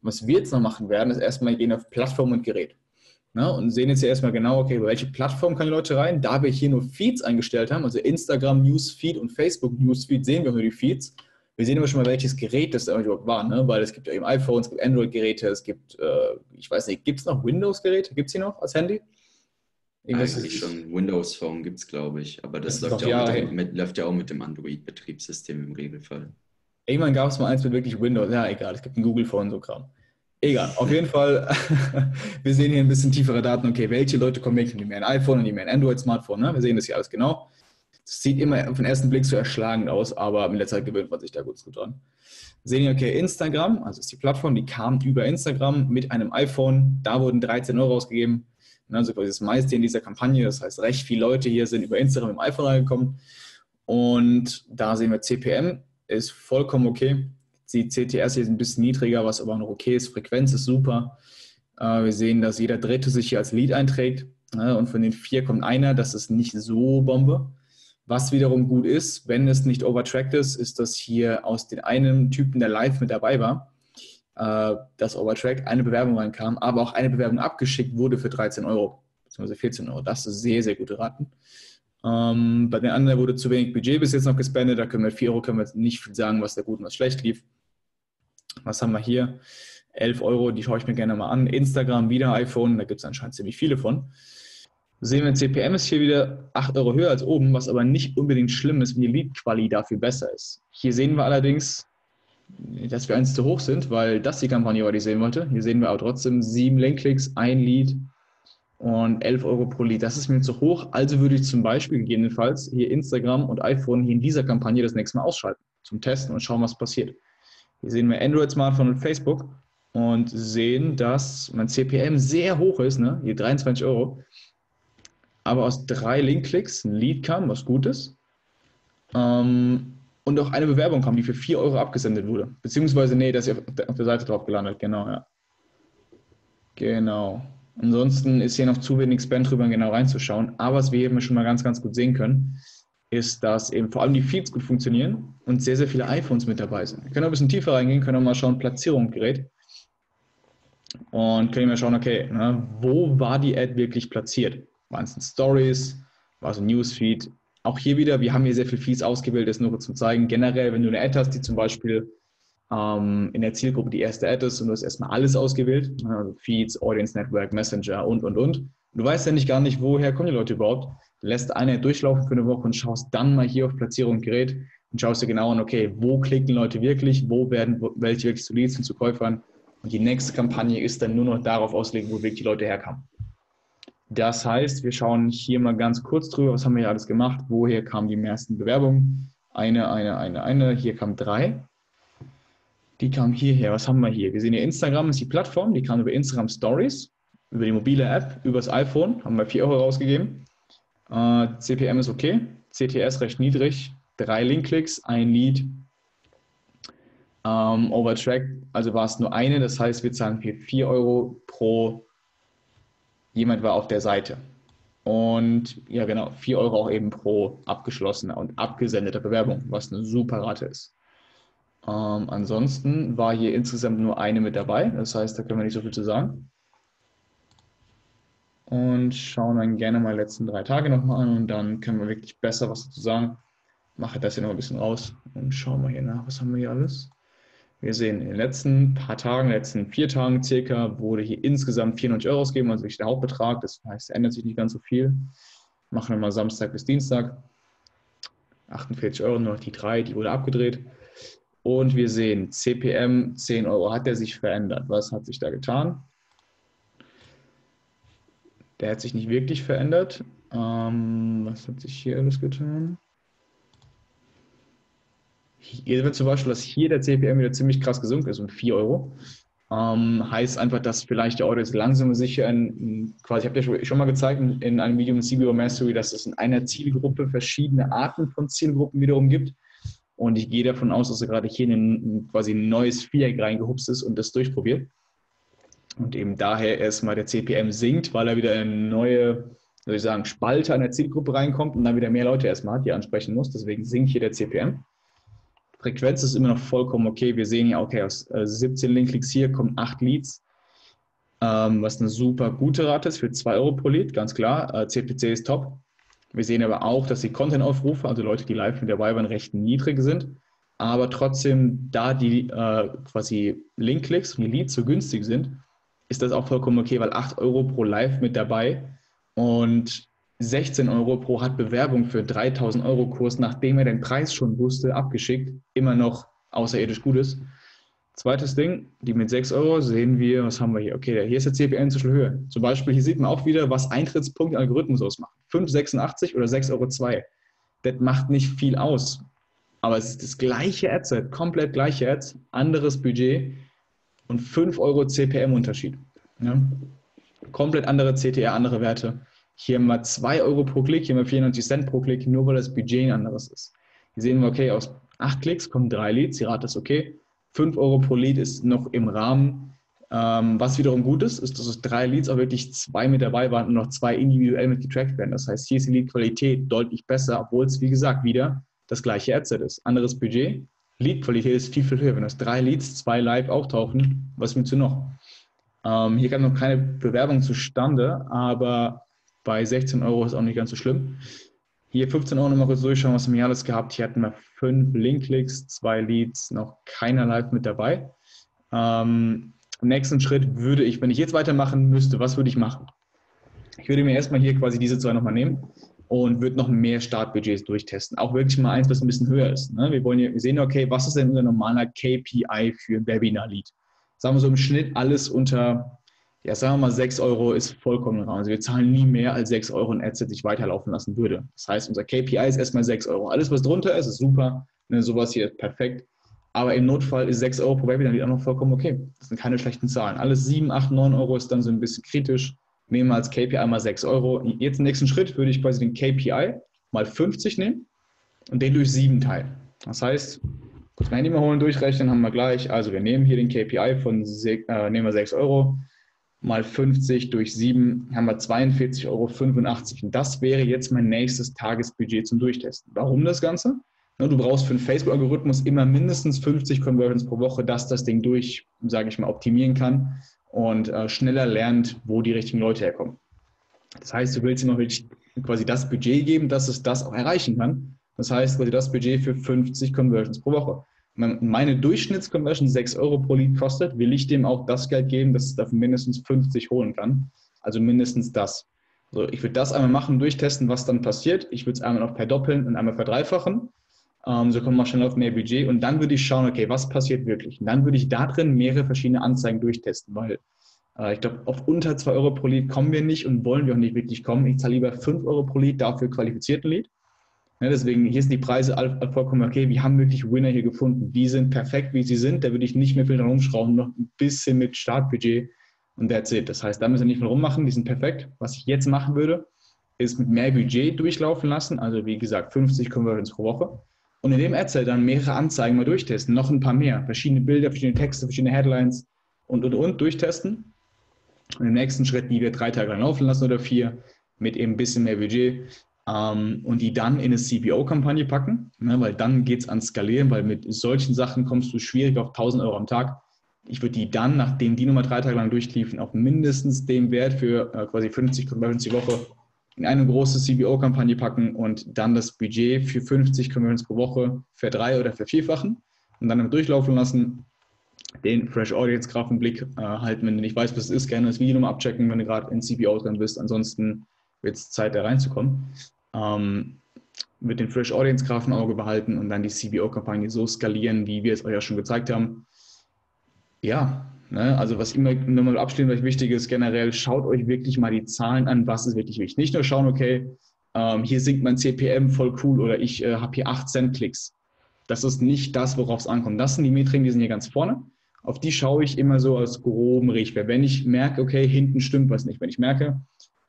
Und was wir jetzt noch machen werden, ist erstmal gehen auf Plattform und Gerät. Ne? Und sehen jetzt hier erstmal genau, okay, über welche Plattform können die Leute rein? Da wir hier nur Feeds eingestellt haben, also Instagram Newsfeed und Facebook Newsfeed, sehen wir nur die Feeds. Wir sehen aber schon mal, welches Gerät das überhaupt war, ne? Weil es gibt ja eben iPhones, es gibt Android-Geräte, es gibt, äh, ich weiß nicht, gibt es noch Windows-Geräte? Gibt es die noch als Handy? Irgendwas Eigentlich ist, schon Windows-Phone gibt es, glaube ich. Aber das, das läuft, ja auch ja, mit, mit, läuft ja auch mit dem Android-Betriebssystem im Regelfall. Irgendwann gab es mal eins mit wirklich Windows. Ja, egal, es gibt ein Google-Phone, so Kram. Egal, auf jeden Fall, wir sehen hier ein bisschen tiefere Daten. Okay, welche Leute kommen wirklich mit dem iPhone und dem Android-Smartphone? Ne? Wir sehen das hier alles genau. Es sieht immer auf den ersten Blick so erschlagend aus, aber in der Zeit gewöhnt man sich da gut dran. Sehen wir, okay, Instagram, also ist die Plattform, die kam über Instagram mit einem iPhone. Da wurden dreizehn Euro ausgegeben. Also quasi das meiste in dieser Kampagne. Das heißt, recht viele Leute hier sind über Instagram mit dem iPhone angekommen. Und da sehen wir, C P M ist vollkommen okay. Die C T S hier ist ein bisschen niedriger, was aber noch okay ist. Frequenz ist super. Wir sehen, dass jeder Dritte sich hier als Lead einträgt. Und von den vier kommt einer. Das ist nicht so Bombe. Was wiederum gut ist, wenn es nicht overtracked ist, ist, dass hier aus den einen Typen, der live mit dabei war, äh, das overtracked, eine Bewerbung reinkam, aber auch eine Bewerbung abgeschickt wurde für dreizehn Euro, beziehungsweise vierzehn Euro. Das sind sehr, sehr gute Raten. Ähm, bei den anderen wurde zu wenig Budget bis jetzt noch gespendet, da können wir vier Euro können wir jetzt nicht viel sagen, was da gut und was schlecht lief. Was haben wir hier? elf Euro, die schaue ich mir gerne mal an. Instagram, wieder iPhone, da gibt es anscheinend ziemlich viele von. Sehen wir, C P M ist hier wieder acht Euro höher als oben, was aber nicht unbedingt schlimm ist, wenn die Lead-Quali dafür besser ist. Hier sehen wir allerdings, dass wir eins zu hoch sind, weil das die Kampagne war, die ich sehen wollte. Hier sehen wir aber trotzdem sieben Linkklicks, ein Lead und elf Euro pro Lead. Das ist mir zu hoch, also würde ich zum Beispiel gegebenenfalls hier Instagram und iPhone hier in dieser Kampagne das nächste Mal ausschalten, zum Testen und schauen, was passiert. Hier sehen wir Android-Smartphone und Facebook und sehen, dass mein C P M sehr hoch ist, ne? Hier dreiundzwanzig Euro. Aber aus drei Linkklicks ein Lead kam, was gut ist. Ähm, und auch eine Bewerbung kam, die für vier Euro abgesendet wurde. Beziehungsweise, nee, dass ihr auf der, auf der Seite drauf gelandet, genau, ja. Genau. Ansonsten ist hier noch zu wenig Spend drüber, genau reinzuschauen. Aber was wir eben schon mal ganz, ganz gut sehen können, ist, dass eben vor allem die Feeds gut funktionieren und sehr, sehr viele iPhones mit dabei sind. Wir können auch ein bisschen tiefer reingehen, können auch mal schauen, Platzierung, Gerät. Und können wir schauen, okay, na, wo war die Ad wirklich platziert? Waren es Stories, war es ein Newsfeed. Auch hier wieder, wir haben hier sehr viel Feeds ausgewählt, das nur zum Zeigen. Generell, wenn du eine Ad hast, die zum Beispiel ähm, in der Zielgruppe die erste Ad ist und du hast erstmal alles ausgewählt, also Feeds, Audience Network, Messenger und, und, und. Und du weißt ja nicht gar nicht, woher kommen die Leute überhaupt. Du lässt eine Ad durchlaufen für eine Woche und schaust dann mal hier auf Platzierung und Gerät und schaust dir genau an, okay, wo klicken Leute wirklich, wo werden welche wirklich zu Leads und zu Käufern. Und die nächste Kampagne ist dann nur noch darauf auslegen, wo wirklich die Leute herkamen. Das heißt, wir schauen hier mal ganz kurz drüber, was haben wir hier alles gemacht, woher kamen die meisten Bewerbungen? Eine, eine, eine, eine, hier kamen drei. Die kamen hierher, was haben wir hier? Wir sehen hier Instagram, ist die Plattform, die kam über Instagram Stories, über die mobile App, über das iPhone, haben wir vier Euro rausgegeben. Äh, C P M ist okay, C T S recht niedrig, drei Linkklicks, ein Lead, ähm, Overtrack, also war es nur eine, das heißt, wir zahlen hier vier Euro pro jemand war auf der Seite. Und ja genau, vier Euro auch eben pro abgeschlossener und abgesendeter Bewerbung, was eine super Rate ist. Ähm, ansonsten war hier insgesamt nur eine mit dabei, das heißt, da können wir nicht so viel zu sagen. Und schauen dann gerne mal die letzten drei Tage nochmal an und dann können wir wirklich besser was dazu sagen. Mache das hier noch ein bisschen raus und schauen mal hier nach, was haben wir hier alles. Wir sehen, in den letzten paar Tagen, letzten vier Tagen circa, wurde hier insgesamt vierundneunzig Euro ausgegeben, also der Hauptbetrag. Das heißt, es ändert sich nicht ganz so viel. Machen wir mal Samstag bis Dienstag. achtundvierzig Euro, nur noch die drei, die wurde abgedreht. Und wir sehen, C P M zehn Euro, hat der sich verändert? Was hat sich da getan? Der hat sich nicht wirklich verändert. Ähm, was hat sich hier alles getan? Hier sehen wir zum Beispiel, dass hier der C P M wieder ziemlich krass gesunken ist um vier Euro. Ähm, heißt einfach, dass vielleicht der Auto jetzt langsam und sicher, in, quasi, ich habe dir schon mal gezeigt in, in einem Video mit C B O Mastery, dass es in einer Zielgruppe verschiedene Arten von Zielgruppen wiederum gibt. Und ich gehe davon aus, dass er gerade hier in ein, quasi ein neues Viereck reingehupst ist und das durchprobiert. Und eben daher erstmal der C P M sinkt, weil er wieder eine neue, soll ich sagen, Spalte an der Zielgruppe reinkommt und dann wieder mehr Leute erstmal hat, die er ansprechen muss. Deswegen sinkt hier der C P M. Frequenz ist immer noch vollkommen okay. Wir sehen ja, okay, aus siebzehn Link-Klicks hier kommen acht Leads, ähm, was eine super gute Rate ist für zwei Euro pro Lead, ganz klar. Äh, C P C ist top. Wir sehen aber auch, dass die Content-Aufrufe, also Leute, die live mit dabei waren, recht niedrig sind. Aber trotzdem, da die äh, quasi Link-Klicks und die Leads so günstig sind, ist das auch vollkommen okay, weil acht Euro pro Live mit dabei und sechzehn Euro pro hat Bewerbung für dreitausend Euro Kurs, nachdem er den Preis schon wusste, abgeschickt, immer noch außerirdisch gut ist. Zweites Ding, die mit sechs Euro sehen wir, was haben wir hier? Okay, hier ist der C P M zur Höhe. Zum Beispiel, hier sieht man auch wieder, was Eintrittspunkt Algorithmus ausmacht. fünf Euro sechsundachtzig oder sechs Euro zwei. Das macht nicht viel aus. Aber es ist das gleiche Adset, komplett gleiche Ads, anderes Budget und fünf Euro C P M-Unterschied. Ja? Komplett andere C T R, andere Werte. Hier mal zwei Euro pro Klick, hier mal vierundneunzig Cent pro Klick, nur weil das Budget ein anderes ist. Hier sehen wir, okay, aus acht Klicks kommen drei Leads, die Rate ist okay. fünf Euro pro Lead ist noch im Rahmen. Ähm, was wiederum gut ist, ist, dass es drei Leads auch wirklich zwei mit dabei waren und noch zwei individuell mit getrackt werden. Das heißt, hier ist die Lead-Qualität deutlich besser, obwohl es, wie gesagt, wieder das gleiche Adset ist. Anderes Budget, Lead-Qualität ist viel, viel höher. Wenn aus drei Leads zwei live auftauchen, was willst du noch? Ähm, hier kam noch keine Bewerbung zustande, aber bei sechzehn Euro ist auch nicht ganz so schlimm. Hier fünfzehn Euro nochmal kurz durchschauen, was wir im Jahr das gehabt. Hier hatten wir fünf Link-Klicks, zwei Leads, noch keiner live mit dabei. Ähm, Im nächsten Schritt würde ich, wenn ich jetzt weitermachen müsste, was würde ich machen? Ich würde mir erstmal hier quasi diese zwei nochmal nehmen und würde noch mehr Startbudgets durchtesten. Auch wirklich mal eins, was ein bisschen höher ist. Ne? Wir wollen ja, wir sehen, okay, was ist denn unser normaler K P I für ein Webinar-Lead? Sagen wir so im Schnitt alles unter... Ja, sagen wir mal, sechs Euro ist vollkommen raus. Also wir zahlen nie mehr als sechs Euro in Ads, das sich weiterlaufen lassen würde. Das heißt, unser K P I ist erstmal sechs Euro. Alles, was drunter ist, ist super. Ne, sowas hier ist perfekt. Aber im Notfall ist sechs Euro pro Webinar auch noch vollkommen okay. Das sind keine schlechten Zahlen. Alles sieben, acht, neun Euro ist dann so ein bisschen kritisch. Nehmen wir als K P I mal sechs Euro. Jetzt im nächsten Schritt würde ich quasi den K P I mal fünfzig nehmen und den durch sieben teilen. Das heißt, kurz mein Handy mal holen, durchrechnen, haben wir gleich. Also wir nehmen hier den K P I von äh, nehmen wir sechs Euro. Mal fünfzig durch sieben haben wir zweiundvierzig Euro fünfundachtzig. Und das wäre jetzt mein nächstes Tagesbudget zum Durchtesten. Warum das Ganze? Du brauchst für den Facebook-Algorithmus immer mindestens fünfzig Conversions pro Woche, dass das Ding durch, sage ich mal, optimieren kann und schneller lernt, wo die richtigen Leute herkommen. Das heißt, du willst immer quasi das Budget geben, dass es das auch erreichen kann. Das heißt, quasi das Budget für fünfzig Conversions pro Woche. Meine Durchschnittsconversion sechs Euro pro Lead kostet, will ich dem auch das Geld geben, dass es dafür mindestens fünfzig holen kann. Also mindestens das. Also ich würde das einmal machen, durchtesten, was dann passiert. Ich würde es einmal noch verdoppeln und einmal verdreifachen. Ähm, so kommen wir schnell auf mehr Budget. Und dann würde ich schauen, okay, was passiert wirklich? Und dann würde ich da drin mehrere verschiedene Anzeigen durchtesten, weil äh, ich glaube, auf unter zwei Euro pro Lead kommen wir nicht und wollen wir auch nicht wirklich kommen. Ich zahle lieber fünf Euro pro Lead, dafür qualifizierten Lead. Ja, deswegen, hier sind die Preise all, all vollkommen okay. Wir haben wirklich Winner hier gefunden. Die sind perfekt, wie sie sind. Da würde ich nicht mehr viel dran rumschrauben, noch ein bisschen mit Startbudget und that's it. Das heißt, da müssen wir nicht mehr rummachen. Die sind perfekt. Was ich jetzt machen würde, ist mit mehr Budget durchlaufen lassen. Also wie gesagt, fünfzig Conversions pro Woche. Und in dem Adset dann mehrere Anzeigen mal durchtesten. Noch ein paar mehr. Verschiedene Bilder, verschiedene Texte, verschiedene Headlines und, und, und durchtesten. Und im nächsten Schritt, die wir drei Tage lang laufen lassen oder vier, mit eben ein bisschen mehr Budget. Um, und die dann in eine C B O-Kampagne packen, ne, weil dann geht es ans Skalieren, weil mit solchen Sachen kommst du schwierig auf tausend Euro am Tag. Ich würde die dann, nachdem die nochmal drei Tage lang durchliefen, auf mindestens den Wert für äh, quasi fünfzig Conversions die Woche in eine große C B O-Kampagne packen und dann das Budget für fünfzig Conversions pro Woche verdrei- oder vervierfachen und dann durchlaufen lassen, den Fresh Audience Graph im Blick äh, halten. Wenn du nicht weißt, was es ist, gerne das Video nochmal abchecken, wenn du gerade in C B O drin bist. Ansonsten wird es Zeit, da reinzukommen. Ähm, mit den Fresh Audience Graph im Auge behalten und dann die C B O-Kampagne so skalieren, wie wir es euch ja schon gezeigt haben. Ja, ne, also was immer nochmal abschließend vielleicht wichtig ist, generell schaut euch wirklich mal die Zahlen an, was ist wirklich wichtig. Nicht nur schauen, okay, ähm, hier sinkt mein C P M voll cool oder ich äh, habe hier acht Cent Klicks. Das ist nicht das, worauf es ankommt. Das sind die Metriken, die sind hier ganz vorne. auf die schaue ich immer so aus grobem Richtwert. Wenn ich merke, okay, hinten stimmt was nicht. Wenn ich merke,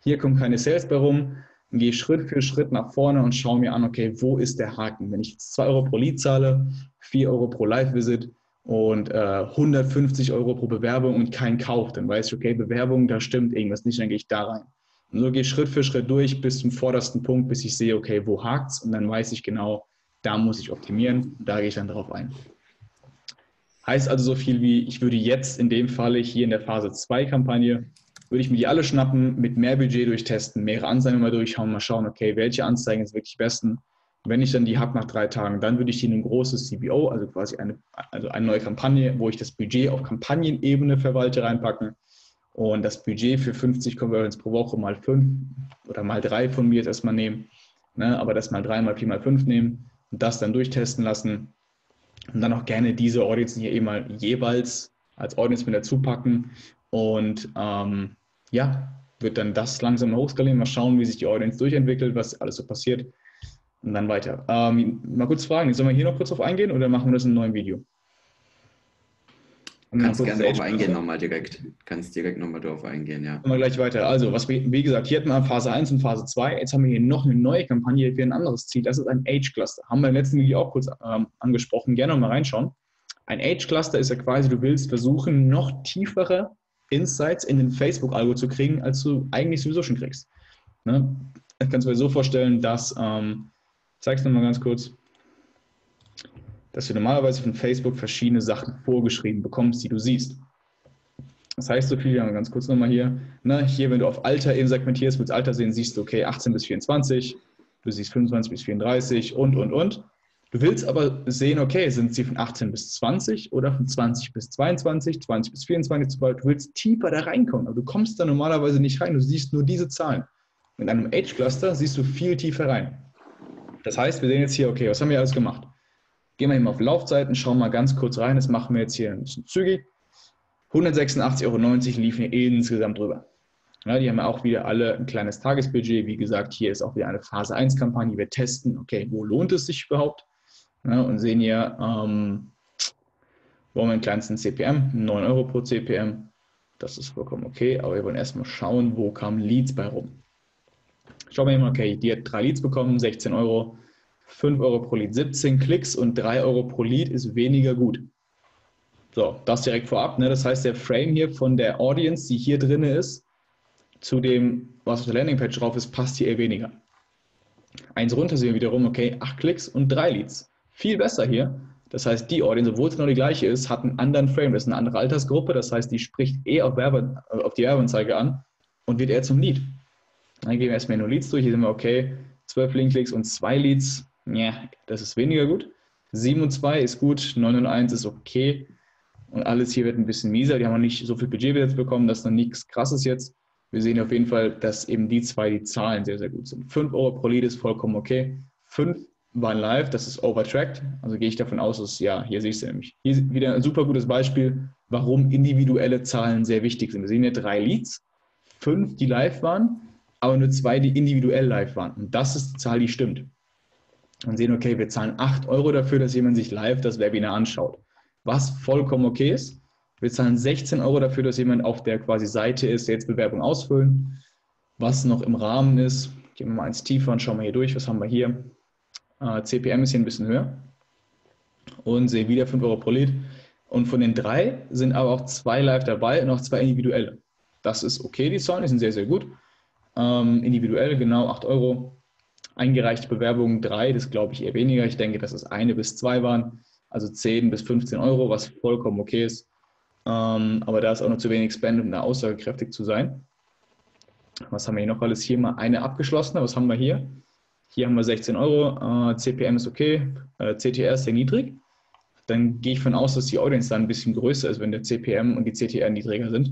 hier kommt keine Sales bei rum, dann gehe ich Schritt für Schritt nach vorne und schaue mir an, okay, wo ist der Haken? Wenn ich zwei Euro pro Lead zahle, vier Euro pro Live-Visit und äh, hundertfünfzig Euro pro Bewerbung und kein Kauf, dann weiß ich, okay, Bewerbung, da stimmt irgendwas nicht, dann gehe ich da rein. Und so gehe ich Schritt für Schritt durch bis zum vordersten Punkt, bis ich sehe, okay, wo hakt es? Und dann weiß ich genau, da muss ich optimieren und da gehe ich dann drauf ein. Heißt also so viel wie, ich würde jetzt in dem Falle hier in der Phase zwei Kampagne, würde ich mir die alle schnappen, mit mehr Budget durchtesten, mehrere Anzeigen mal durchschauen, mal schauen, okay, welche Anzeigen sind wirklich die besten. Wenn ich dann die habe nach drei Tagen, dann würde ich die in ein großes C B O, also quasi eine, also eine neue Kampagne, wo ich das Budget auf Kampagnenebene verwalte, reinpacken. Und das Budget für fünfzig Conversions pro Woche mal fünf oder mal drei von mir jetzt erstmal nehmen, ne? Aber das mal drei, mal vier, mal fünf nehmen und das dann durchtesten lassen. Und dann auch gerne diese Audienzen hier eben mal jeweils als Audience mit dazu packen. Und ähm, ja, wird dann das langsam mal hochskalieren, mal schauen, wie sich die Audience durchentwickelt, was alles so passiert und dann weiter. Ähm, mal kurz fragen, sollen wir hier noch kurz drauf eingehen oder machen wir das in einem neuen Video? Kannst gerne drauf eingehen nochmal direkt. Kannst direkt nochmal drauf eingehen, ja. Mal gleich weiter. Also, was wir, wie gesagt, hier hatten wir Phase eins und Phase zwei. Jetzt haben wir hier noch eine neue Kampagne für ein anderes Ziel. Das ist ein Age-Cluster. Haben wir im letzten Video auch kurz ähm, angesprochen. Gerne nochmal reinschauen. Ein Age-Cluster ist ja quasi, du willst versuchen, noch tiefere Insights in den Facebook-Algo zu kriegen, als du eigentlich sowieso schon kriegst. Ne? Das kannst du dir so vorstellen, dass, ähm, ich zeige es nochmal ganz kurz, dass du normalerweise von Facebook verschiedene Sachen vorgeschrieben bekommst, die du siehst. Das heißt so viel, wir haben ganz kurz nochmal hier, ne? Hier, wenn du auf Alter eben segmentierst, willst Alter sehen, siehst du, okay, achtzehn bis vierundzwanzig, du siehst fünfundzwanzig bis vierunddreißig und, und, und. Du willst aber sehen, okay, sind sie von achtzehn bis zwanzig oder von zwanzig bis zweiundzwanzig, zwanzig bis vierundzwanzig, du willst tiefer da reinkommen, aber du kommst da normalerweise nicht rein, du siehst nur diese Zahlen. Mit einem Age-Cluster siehst du viel tiefer rein. Das heißt, wir sehen jetzt hier, okay, was haben wir alles gemacht? Gehen wir eben auf Laufzeiten, schauen mal ganz kurz rein, das machen wir jetzt hier ein bisschen zügig. hundertsechsundachtzig Euro neunzig liefen hier insgesamt drüber. Ja, die haben ja auch wieder alle ein kleines Tagesbudget, wie gesagt, hier ist auch wieder eine Phase eins Kampagne, wir testen, okay, wo lohnt es sich überhaupt? Ja, und sehen hier, ähm, wollen wir einen kleinsten C P M, neun Euro pro C P M, das ist vollkommen okay, aber wir wollen erstmal schauen, wo kamen Leads bei rum. Schauen wir mal, okay, die hat drei Leads bekommen, sechzehn Euro, fünf Euro pro Lead, siebzehn Klicks und drei Euro pro Lead ist weniger gut. So, das direkt vorab, ne? Das heißt, der Frame hier von der Audience, die hier drin ist, zu dem, was auf der Landingpage drauf ist, passt hier eher weniger. Eins runter sehen wir wiederum, okay, acht Klicks und drei Leads. Viel besser hier. Das heißt, die Audience, obwohl es noch die gleiche ist, hat einen anderen Frame. Das ist eine andere Altersgruppe. Das heißt, die spricht eher auf, Werbe, auf die Werbeanzeige an und wird eher zum Lead. Dann gehen wir erstmal nur Leads durch. Hier sind wir, okay, zwölf Linkklicks und zwei Leads. Ja, das ist weniger gut. sieben und zwei ist gut, neun und eins ist okay. Und alles hier wird ein bisschen mieser. Die haben noch nicht so viel Budget jetzt bekommen. Das ist noch nichts Krasses jetzt. Wir sehen auf jeden Fall, dass eben die zwei, die Zahlen sehr, sehr gut sind. fünf Euro pro Lead ist vollkommen okay. fünf waren live, das ist overtracked, also gehe ich davon aus, dass, ja, hier sehe ich es nämlich. Hier ist wieder ein super gutes Beispiel, warum individuelle Zahlen sehr wichtig sind. Wir sehen hier drei Leads, fünf, die live waren, aber nur zwei, die individuell live waren. Und das ist die Zahl, die stimmt. Und sehen, okay, wir zahlen acht Euro dafür, dass jemand sich live das Webinar anschaut, was vollkommen okay ist. Wir zahlen sechzehn Euro dafür, dass jemand auf der quasi Seite ist, jetzt Bewerbung ausfüllen, was noch im Rahmen ist. Gehen wir mal eins tiefer und schauen mal hier durch, was haben wir hier. Uh, C P M ist hier ein bisschen höher und sehe wieder fünf Euro pro Lead. Und von den drei sind aber auch zwei live dabei und auch zwei individuelle. Das ist okay, die Zahlen, die sind sehr, sehr gut. Ähm, individuell, genau, acht Euro. Eingereichte Bewerbungen drei, das glaube ich eher weniger. Ich denke, dass es eine bis zwei waren, also zehn bis fünfzehn Euro, was vollkommen okay ist. Ähm, aber da ist auch noch zu wenig Spend, um da aussagekräftig zu sein. Was haben wir hier noch alles? Hier mal eine abgeschlossene, was haben wir hier? Hier haben wir sechzehn Euro, äh, C P M ist okay, äh, C T R ist sehr niedrig. Dann gehe ich von aus, dass die Audience dann ein bisschen größer ist, wenn der C P M und die C T R niedriger sind.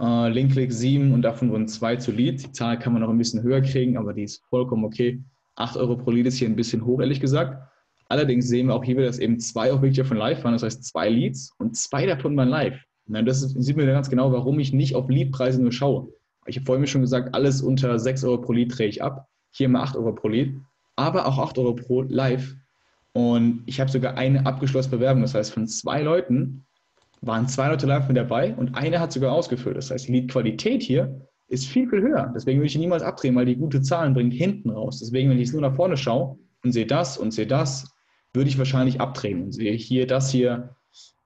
Äh, Linkklick sieben und davon wurden zwei zu Lead. Die Zahl kann man noch ein bisschen höher kriegen, aber die ist vollkommen okay. acht Euro pro Lead ist hier ein bisschen hoch, ehrlich gesagt. Allerdings sehen wir auch hier wieder, dass eben zwei auch wirklich von live waren, das heißt zwei Leads und zwei davon waren live. Na, das ist, sieht man ganz genau, warum ich nicht auf Leadpreise nur schaue. Ich habe vorhin schon gesagt, alles unter sechs Euro pro Lead drehe ich ab. Hier mal acht Euro pro Lead, aber auch acht Euro pro Live. Und ich habe sogar eine abgeschlossene Bewerbung. Das heißt, von zwei Leuten waren zwei Leute live mit dabei und eine hat sogar ausgeführt. Das heißt, die Lead-Qualität hier ist viel, viel höher. Deswegen würde ich niemals abdrehen, weil die gute Zahlen bringt hinten raus. Deswegen, wenn ich jetzt nur nach vorne schaue und sehe das und sehe das, würde ich wahrscheinlich abdrehen und sehe hier das hier.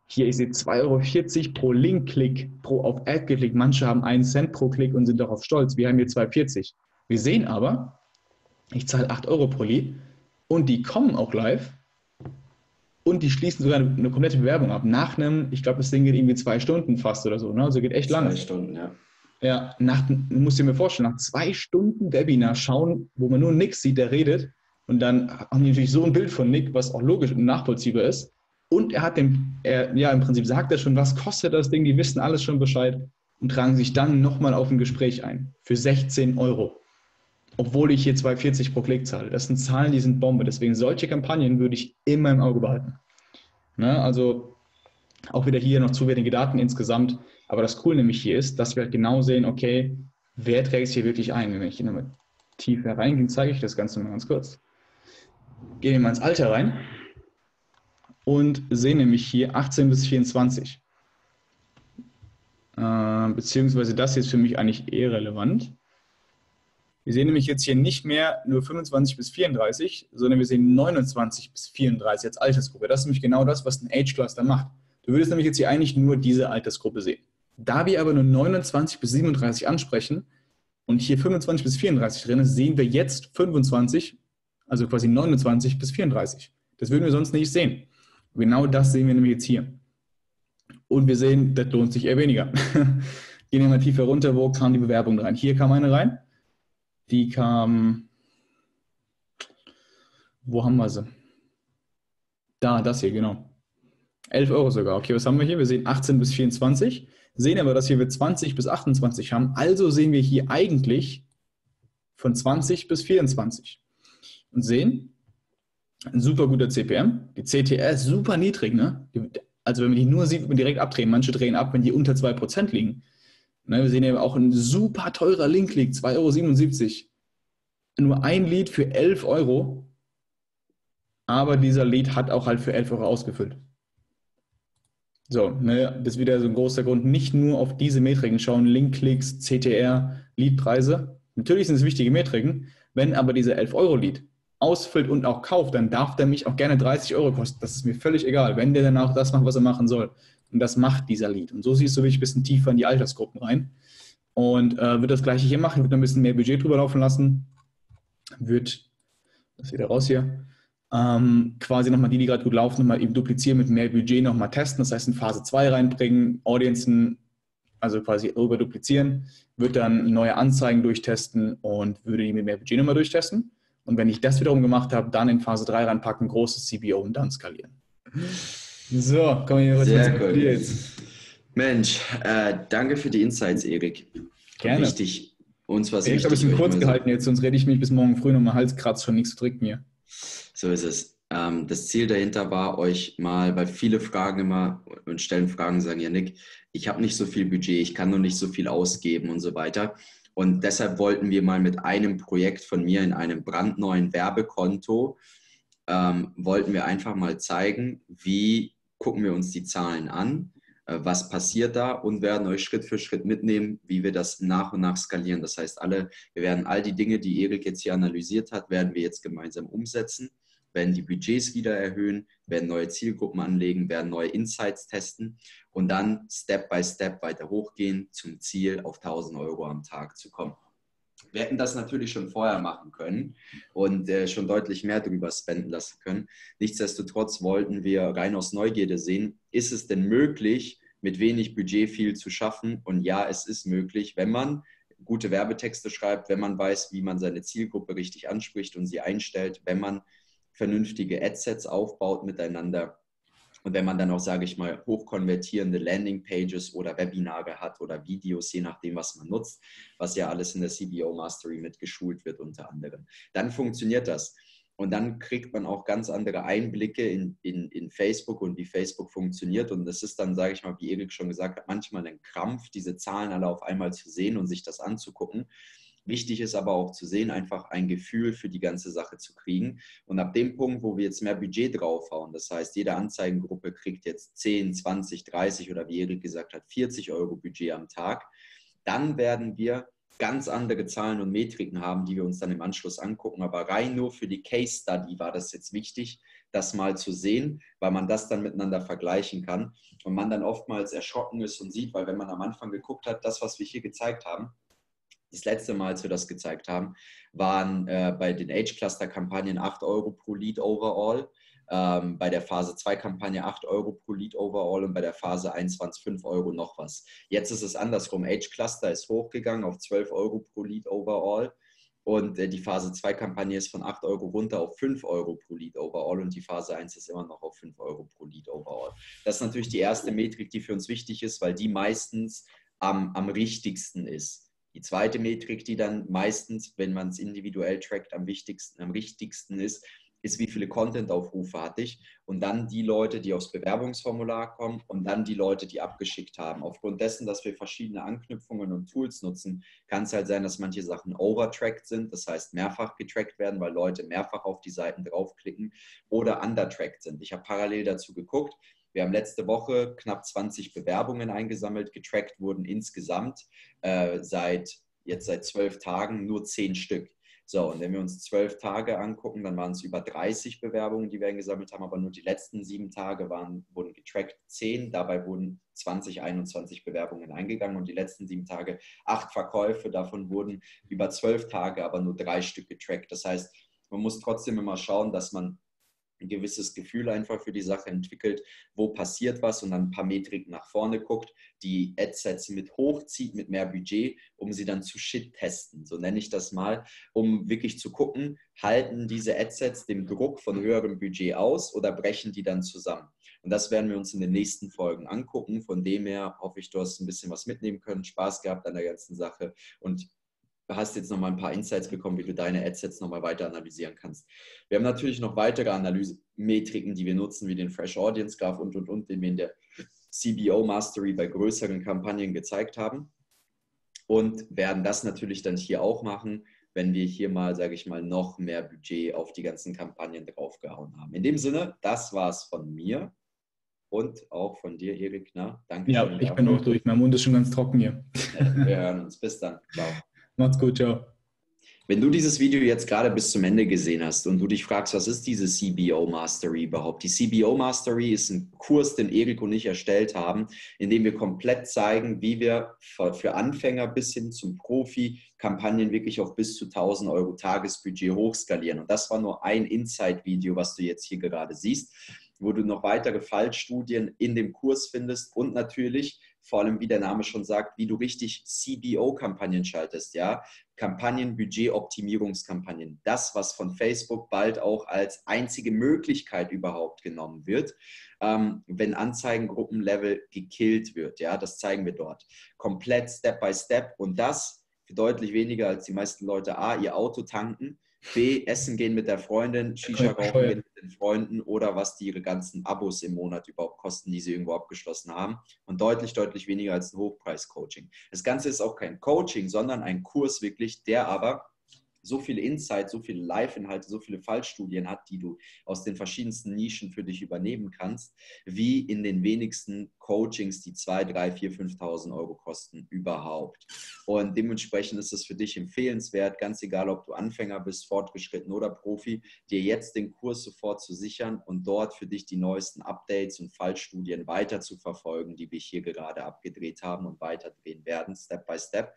Hier, ich sehe zwei Euro vierzig pro Link-Klick, pro auf Ad geklickt. Manche haben einen Cent pro Klick und sind darauf stolz. Wir haben hier zwei Euro vierzig. Wir sehen aber, ich zahle acht Euro pro Lead und die kommen auch live und die schließen sogar eine, eine komplette Bewerbung ab. Nach einem, ich glaube, das Ding geht irgendwie zwei Stunden fast oder so. Ne? Also geht echt lange. Zwei Stunden, ja. Ja, nach, musst du dir vorstellen, nach zwei Stunden Webinar schauen, wo man nur Nick sieht, der redet. Und dann haben die natürlich so ein Bild von Nick, was auch logisch und nachvollziehbar ist. Und er hat dem, er, ja, im Prinzip sagt er schon, was kostet das Ding? Die wissen alles schon Bescheid und tragen sich dann nochmal auf ein Gespräch ein für sechzehn Euro. Obwohl ich hier zwei Euro vierzig pro Klick zahle. Das sind Zahlen, die sind Bombe. Deswegen solche Kampagnen würde ich immer im Auge behalten. Na, also auch wieder hier noch zu wenige Daten insgesamt. Aber das Coole nämlich hier ist, dass wir halt genau sehen, okay, wer trägt es hier wirklich ein? Wenn ich hier nochmal tief hereingehe, zeige ich das Ganze mal ganz kurz. Gehen wir mal ins Alter rein. Und sehen nämlich hier achtzehn bis vierundzwanzig. Äh, beziehungsweise das ist für mich eigentlich eher relevant. Wir sehen nämlich jetzt hier nicht mehr nur fünfundzwanzig bis vierunddreißig, sondern wir sehen neunundzwanzig bis vierunddreißig als Altersgruppe. Das ist nämlich genau das, was ein Age Cluster macht. Du würdest nämlich jetzt hier eigentlich nur diese Altersgruppe sehen. Da wir aber nur neunundzwanzig bis siebenunddreißig ansprechen und hier fünfundzwanzig bis vierunddreißig drin ist, sehen wir jetzt fünfundzwanzig, also quasi neunundzwanzig bis vierunddreißig. Das würden wir sonst nicht sehen. Genau das sehen wir nämlich jetzt hier. Und wir sehen, das lohnt sich eher weniger. Gehen wir mal tiefer runter, wo kam die Bewerbung rein? Hier kam eine rein. Die kam, wo haben wir sie? Da, das hier, genau. elf Euro sogar. Okay, was haben wir hier? Wir sehen achtzehn bis vierundzwanzig. Sehen aber, dass wir zwanzig bis achtundzwanzig haben. Also sehen wir hier eigentlich von zwanzig bis vierundzwanzig. Und sehen, ein super guter C P M. Die C T R ist super niedrig, ne? Also wenn man die nur sieht, wird man direkt abdrehen. Manche drehen ab, wenn die unter zwei Prozent liegen. Ne, wir sehen ja auch ein super teurer Link-Klick, zwei Euro siebenundsiebzig. Nur ein Lead für elf Euro. Aber dieser Lead hat auch halt für elf Euro ausgefüllt. So, ne, das ist wieder so ein großer Grund. Nicht nur auf diese Metriken schauen, Link-Klicks, C T R, Leadpreise. Natürlich sind es wichtige Metriken, wenn aber dieser elf Euro Lead ausfüllt und auch kauft, dann darf der mich auch gerne dreißig Euro kosten. Das ist mir völlig egal, wenn der dann auch das macht, was er machen soll. Und das macht dieser Lead. Und so siehst du wirklich ein bisschen tiefer in die Altersgruppen rein. Und äh, wird das Gleiche hier machen, wird ein bisschen mehr Budget drüber laufen lassen. Wird, das wieder raus hier, ähm, quasi nochmal die, die gerade gut laufen, nochmal eben duplizieren, mit mehr Budget nochmal testen. Das heißt, in Phase zwei reinbringen, Audiencen, also quasi rüber duplizieren. Wird dann neue Anzeigen durchtesten und würde die mit mehr Budget nochmal durchtesten. Und wenn ich das wiederum gemacht habe, dann in Phase drei reinpacken, großes C B O und dann skalieren. So, kommen wir hier cool. Jetzt. Mensch, äh, danke für die Insights, Erik. Gerne. Wichtig. Uns was Erik, habe ich ihn kurz gehalten jetzt, sonst rede ich mich bis morgen früh nochmal Halskratz, schon nichts trägt mir. So ist es. Ähm, das Ziel dahinter war, euch mal, weil viele Fragen immer und stellen Fragen, sagen ja, Nick, ich habe nicht so viel Budget, ich kann nur nicht so viel ausgeben und so weiter. Und deshalb wollten wir mal mit einem Projekt von mir in einem brandneuen Werbekonto, ähm, wollten wir einfach mal zeigen, wie gucken wir uns die Zahlen an, äh, was passiert da und werden euch Schritt für Schritt mitnehmen, wie wir das nach und nach skalieren. Das heißt, alle, wir werden all die Dinge, die Erik jetzt hier analysiert hat, werden wir jetzt gemeinsam umsetzen, werden die Budgets wieder erhöhen, werden neue Zielgruppen anlegen, werden neue Insights testen und dann Step by Step weiter hochgehen zum Ziel, auf tausend Euro am Tag zu kommen. Wir hätten das natürlich schon vorher machen können und äh, schon deutlich mehr darüber spenden lassen können. Nichtsdestotrotz wollten wir rein aus Neugierde sehen, ist es denn möglich, mit wenig Budget viel zu schaffen? Und ja, es ist möglich, wenn man gute Werbetexte schreibt, wenn man weiß, wie man seine Zielgruppe richtig anspricht und sie einstellt, wenn man vernünftige Adsets aufbaut miteinander und wenn man dann auch, sage ich mal, hochkonvertierende Landingpages oder Webinare hat oder Videos, je nachdem, was man nutzt, was ja alles in der C B O Mastery mitgeschult wird unter anderem, dann funktioniert das. Und dann kriegt man auch ganz andere Einblicke in, in, in Facebook und wie Facebook funktioniert. Und das ist dann, sage ich mal, wie Erik schon gesagt hat, manchmal ein Krampf, diese Zahlen alle auf einmal zu sehen und sich das anzugucken. Wichtig ist aber auch zu sehen, einfach ein Gefühl für die ganze Sache zu kriegen. Und ab dem Punkt, wo wir jetzt mehr Budget draufhauen, das heißt, jede Anzeigengruppe kriegt jetzt zehn, zwanzig, dreißig oder wie Erik gesagt hat, vierzig Euro Budget am Tag, dann werden wir ganz andere Zahlen und Metriken haben, die wir uns dann im Anschluss angucken. Aber rein nur für die Case Study war das jetzt wichtig, das mal zu sehen, weil man das dann miteinander vergleichen kann und man dann oftmals erschrocken ist und sieht, weil wenn man am Anfang geguckt hat, das, was wir hier gezeigt haben, das letzte Mal, als wir das gezeigt haben, waren äh, bei den Age-Cluster-Kampagnen acht Euro pro Lead overall, ähm, bei der Phase zwei Kampagne acht Euro pro Lead overall und bei der Phase eins waren es fünf Euro noch was. Jetzt ist es andersrum. Age-Cluster ist hochgegangen auf zwölf Euro pro Lead overall. Und die Phase zwei Kampagne ist von acht Euro runter auf fünf Euro pro Lead overall und die Phase eins ist immer noch auf fünf Euro pro Lead overall. Das ist natürlich die erste Metrik, die für uns wichtig ist, weil die meistens am, am richtigsten ist. Die zweite Metrik, die dann meistens, wenn man es individuell trackt, am wichtigsten, am richtigsten ist, ist, wie viele Content-Aufrufe hatte ich und dann die Leute, die aufs Bewerbungsformular kommen und dann die Leute, die abgeschickt haben. Aufgrund dessen, dass wir verschiedene Anknüpfungen und Tools nutzen, kann es halt sein, dass manche Sachen overtracked sind, das heißt mehrfach getrackt werden, weil Leute mehrfach auf die Seiten draufklicken oder undertracked sind. Ich habe parallel dazu geguckt. Wir haben letzte Woche knapp zwanzig Bewerbungen eingesammelt, getrackt wurden insgesamt äh, seit jetzt seit zwölf Tagen nur zehn Stück. So, und wenn wir uns zwölf Tage angucken, dann waren es über dreißig Bewerbungen, die wir eingesammelt haben, aber nur die letzten sieben Tage waren, wurden getrackt zehn, dabei wurden zwanzig, einundzwanzig Bewerbungen eingegangen und die letzten sieben Tage acht Verkäufe, davon wurden über zwölf Tage aber nur drei Stück getrackt. Das heißt, man muss trotzdem immer schauen, dass man ein gewisses Gefühl einfach für die Sache entwickelt, wo passiert was und dann ein paar Metriken nach vorne guckt, die Adsets mit hochzieht, mit mehr Budget, um sie dann zu shit-testen, so nenne ich das mal, um wirklich zu gucken, halten diese Adsets dem Druck von höherem Budget aus oder brechen die dann zusammen? Und das werden wir uns in den nächsten Folgen angucken, von dem her hoffe ich, du hast ein bisschen was mitnehmen können, Spaß gehabt an der ganzen Sache und hast jetzt nochmal ein paar Insights bekommen, wie du deine Adsets nochmal weiter analysieren kannst. Wir haben natürlich noch weitere Analyse-Metriken, die wir nutzen, wie den Fresh Audience Graph und, und, und, den wir in der C B O Mastery bei größeren Kampagnen gezeigt haben und werden das natürlich dann hier auch machen, wenn wir hier mal, sage ich mal, noch mehr Budget auf die ganzen Kampagnen draufgehauen haben. In dem Sinne, das war's von mir und auch von dir, Erik. Na, danke. Ja, ich bin auch durch. Mein Mund ist schon ganz trocken hier. Wir hören uns. Bis dann. Ciao. Macht's gut, ciao. Wenn du dieses Video jetzt gerade bis zum Ende gesehen hast und du dich fragst, was ist diese C B O Mastery überhaupt? Die C B O Mastery ist ein Kurs, den Erik und ich erstellt haben, in dem wir komplett zeigen, wie wir für Anfänger bis hin zum Profi Kampagnen wirklich auf bis zu tausend Euro Tagesbudget hochskalieren. Und das war nur ein Insight-Video, was du jetzt hier gerade siehst, wo du noch weitere Fallstudien in dem Kurs findest und natürlich vor allem, wie der Name schon sagt, wie du richtig C B O-Kampagnen schaltest, ja, Kampagnen, Budget-Optimierungskampagnen, das, was von Facebook bald auch als einzige Möglichkeit überhaupt genommen wird, ähm, wenn Anzeigengruppenlevel gekillt wird, ja, das zeigen wir dort, komplett Step by Step und das für deutlich weniger als die meisten Leute A, ihr Auto tanken, B, essen gehen mit der Freundin, Shisha rauchen gehen mit den Freunden oder was die ihre ganzen Abos im Monat überhaupt kosten, die sie irgendwo abgeschlossen haben und deutlich, deutlich weniger als ein Hochpreis-Coaching. Das Ganze ist auch kein Coaching, sondern ein Kurs wirklich, der aber so viele Insights, so viele Live-Inhalte, so viele Fallstudien hat, die du aus den verschiedensten Nischen für dich übernehmen kannst, wie in den wenigsten Coachings, die zwei, drei, vier, fünftausend Euro kosten überhaupt. Und dementsprechend ist es für dich empfehlenswert, ganz egal, ob du Anfänger bist, Fortgeschritten oder Profi, dir jetzt den Kurs sofort zu sichern und dort für dich die neuesten Updates und Fallstudien weiter zu verfolgen, die wir hier gerade abgedreht haben und weiterdrehen werden, Step by Step,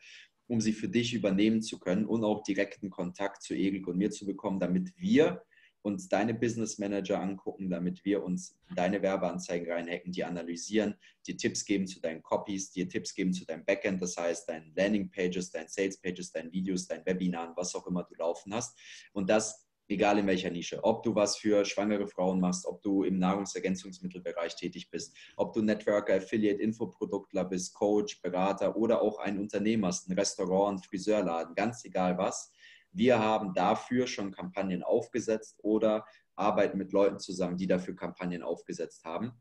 um sie für dich übernehmen zu können und auch direkten Kontakt zu Erik und mir zu bekommen, damit wir uns deine Business Manager angucken, damit wir uns deine Werbeanzeigen reinhacken, die analysieren, dir Tipps geben zu deinen Copies, dir Tipps geben zu deinem Backend, das heißt deinen Landing Pages, deinen Sales Pages, deinen Videos, deinen Webinaren, was auch immer du laufen hast und das egal in welcher Nische, ob du was für schwangere Frauen machst, ob du im Nahrungsergänzungsmittelbereich tätig bist, ob du Networker, Affiliate, Infoproduktler bist, Coach, Berater oder auch ein Unternehmer, ein Restaurant, Friseurladen, ganz egal was. Wir haben dafür schon Kampagnen aufgesetzt oder arbeiten mit Leuten zusammen, die dafür Kampagnen aufgesetzt haben.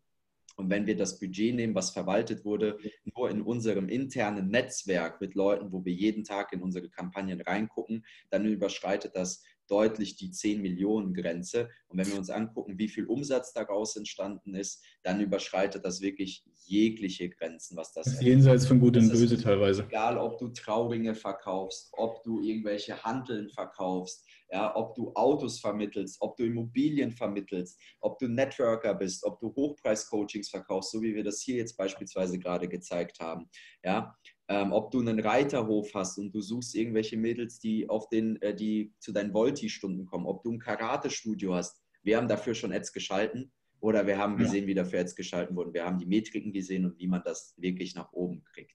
Und wenn wir das Budget nehmen, was verwaltet wurde, nur in unserem internen Netzwerk mit Leuten, wo wir jeden Tag in unsere Kampagnen reingucken, dann überschreitet das deutlich die zehn Millionen Grenze. Und wenn wir uns angucken, wie viel Umsatz daraus entstanden ist, dann überschreitet das wirklich jegliche Grenzen, was das, das ist. Jenseits von Gut und Böse teilweise. Egal, ob du Trauringe verkaufst, ob du irgendwelche Hanteln verkaufst, ja, ob du Autos vermittelst, ob du Immobilien vermittelst, ob du Networker bist, ob du Hochpreis-Coachings verkaufst, so wie wir das hier jetzt beispielsweise gerade gezeigt haben. Ja. Ähm, ob du einen Reiterhof hast und du suchst irgendwelche Mädels, die, auf den, äh, die zu deinen Volti-Stunden kommen, ob du ein Karate-Studio hast. Wir haben dafür schon Ads geschalten oder wir haben gesehen, wie dafür Ads geschalten wurden. Wir haben die Metriken gesehen und wie man das wirklich nach oben kriegt.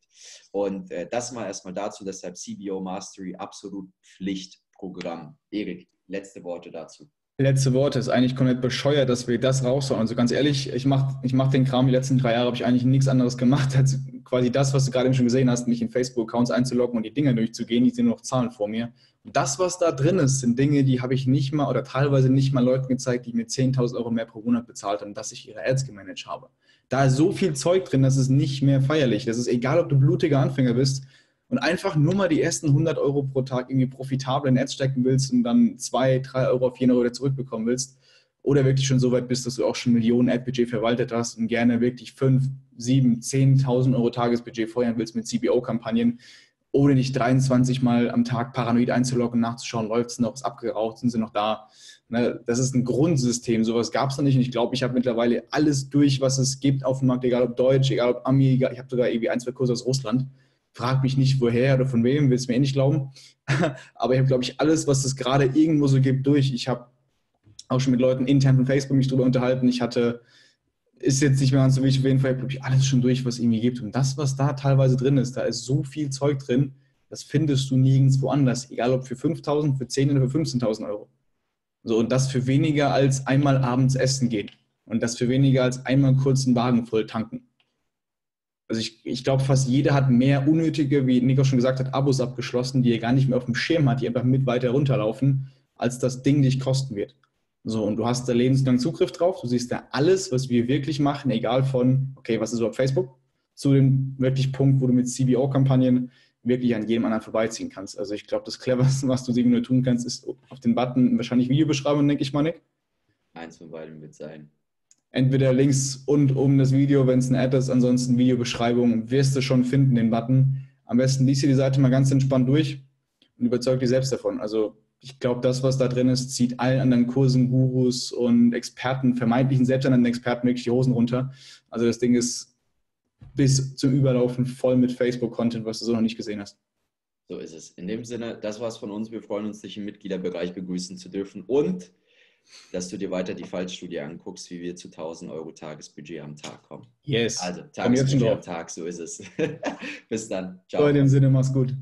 Und äh, das mal erstmal dazu, deshalb C B O Mastery, absolut Pflichtprogramm. Erik, letzte Worte dazu. Letzte Worte, ist eigentlich komplett bescheuert, dass wir das raushauen. Also ganz ehrlich, ich mache ich mach den Kram die letzten drei Jahre, habe ich eigentlich nichts anderes gemacht, als quasi das, was du gerade eben schon gesehen hast, mich in Facebook-Accounts einzuloggen und die Dinge durchzugehen, die sind nur noch Zahlen vor mir. Und das, was da drin ist, sind Dinge, die habe ich nicht mal oder teilweise nicht mal Leuten gezeigt, die mir zehntausend Euro mehr pro Monat bezahlt haben, dass ich ihre Ads gemanagt habe. Da ist so viel Zeug drin, das ist nicht mehr feierlich. Das ist egal, ob du blutiger Anfänger bist und einfach nur mal die ersten hundert Euro pro Tag irgendwie profitabel in Ads stecken willst und dann zwei, drei Euro auf jeden Euro wieder zurückbekommen willst oder wirklich schon so weit bist, dass du auch schon Millionen Ad-Budget verwaltet hast und gerne wirklich fünf, sieben, zehntausend Euro Tagesbudget feuern willst mit C B O-Kampagnen, ohne dich dreiundzwanzig Mal am Tag paranoid einzuloggen, nachzuschauen, läuft es noch, ist abgeraucht, sind sie noch da. Das ist ein Grundsystem, sowas gab es noch nicht und ich glaube, ich habe mittlerweile alles durch, was es gibt auf dem Markt, egal ob Deutsch, egal ob Ami, egal, ich habe sogar irgendwie ein, zwei Kurse aus Russland. Frag mich nicht, woher oder von wem, willst du mir eh nicht glauben. Aber ich habe, glaube ich, alles, was es gerade irgendwo so gibt, durch. Ich habe auch schon mit Leuten intern von Facebook mich drüber unterhalten. Ich hatte, ist jetzt nicht mehr ganz so wichtig, auf jeden Fall, glaube ich, alles schon durch, was es irgendwie gibt. Und das, was da teilweise drin ist, da ist so viel Zeug drin, das findest du nirgendwo anders. Egal, ob für fünftausend, für zehntausend oder für fünfzehntausend Euro. So, und das für weniger als einmal abends essen gehen. Und das für weniger als einmal kurz einen Wagen voll tanken. Also ich, ich glaube, fast jeder hat mehr unnötige, wie Nico schon gesagt hat, Abos abgeschlossen, die er gar nicht mehr auf dem Schirm hat, die einfach mit weiter runterlaufen, als das Ding dich kosten wird. So, und du hast da lebenslang Zugriff drauf. Du siehst da alles, was wir wirklich machen, egal von, okay, was ist überhaupt Facebook, zu dem wirklich Punkt, wo du mit C B O-Kampagnen wirklich an jedem anderen vorbeiziehen kannst. Also ich glaube, das Cleverste, was du nur tun kannst, ist auf den Button wahrscheinlich Videobeschreibung, denke ich mal, Nick. Eins von beiden wird sein. Entweder links und oben das Video, wenn es eine Ad ist, ansonsten Videobeschreibung, wirst du schon finden, den Button. Am besten liest dir die Seite mal ganz entspannt durch und überzeug dich selbst davon. Also ich glaube, das, was da drin ist, zieht allen anderen Kursen, Gurus und Experten, vermeintlichen selbsternannten Experten wirklich die Hosen runter. Also das Ding ist bis zum Überlaufen voll mit Facebook-Content, was du so noch nicht gesehen hast. So ist es. In dem Sinne, das war's von uns. Wir freuen uns, dich im Mitgliederbereich begrüßen zu dürfen und dass du dir weiter die Fallstudie anguckst, wie wir zu tausend Euro Tagesbudget am Tag kommen. Yes. Also Tagesbudget am Tag, so ist es. Bis dann. Ciao. So, in dem Sinne, mach's gut.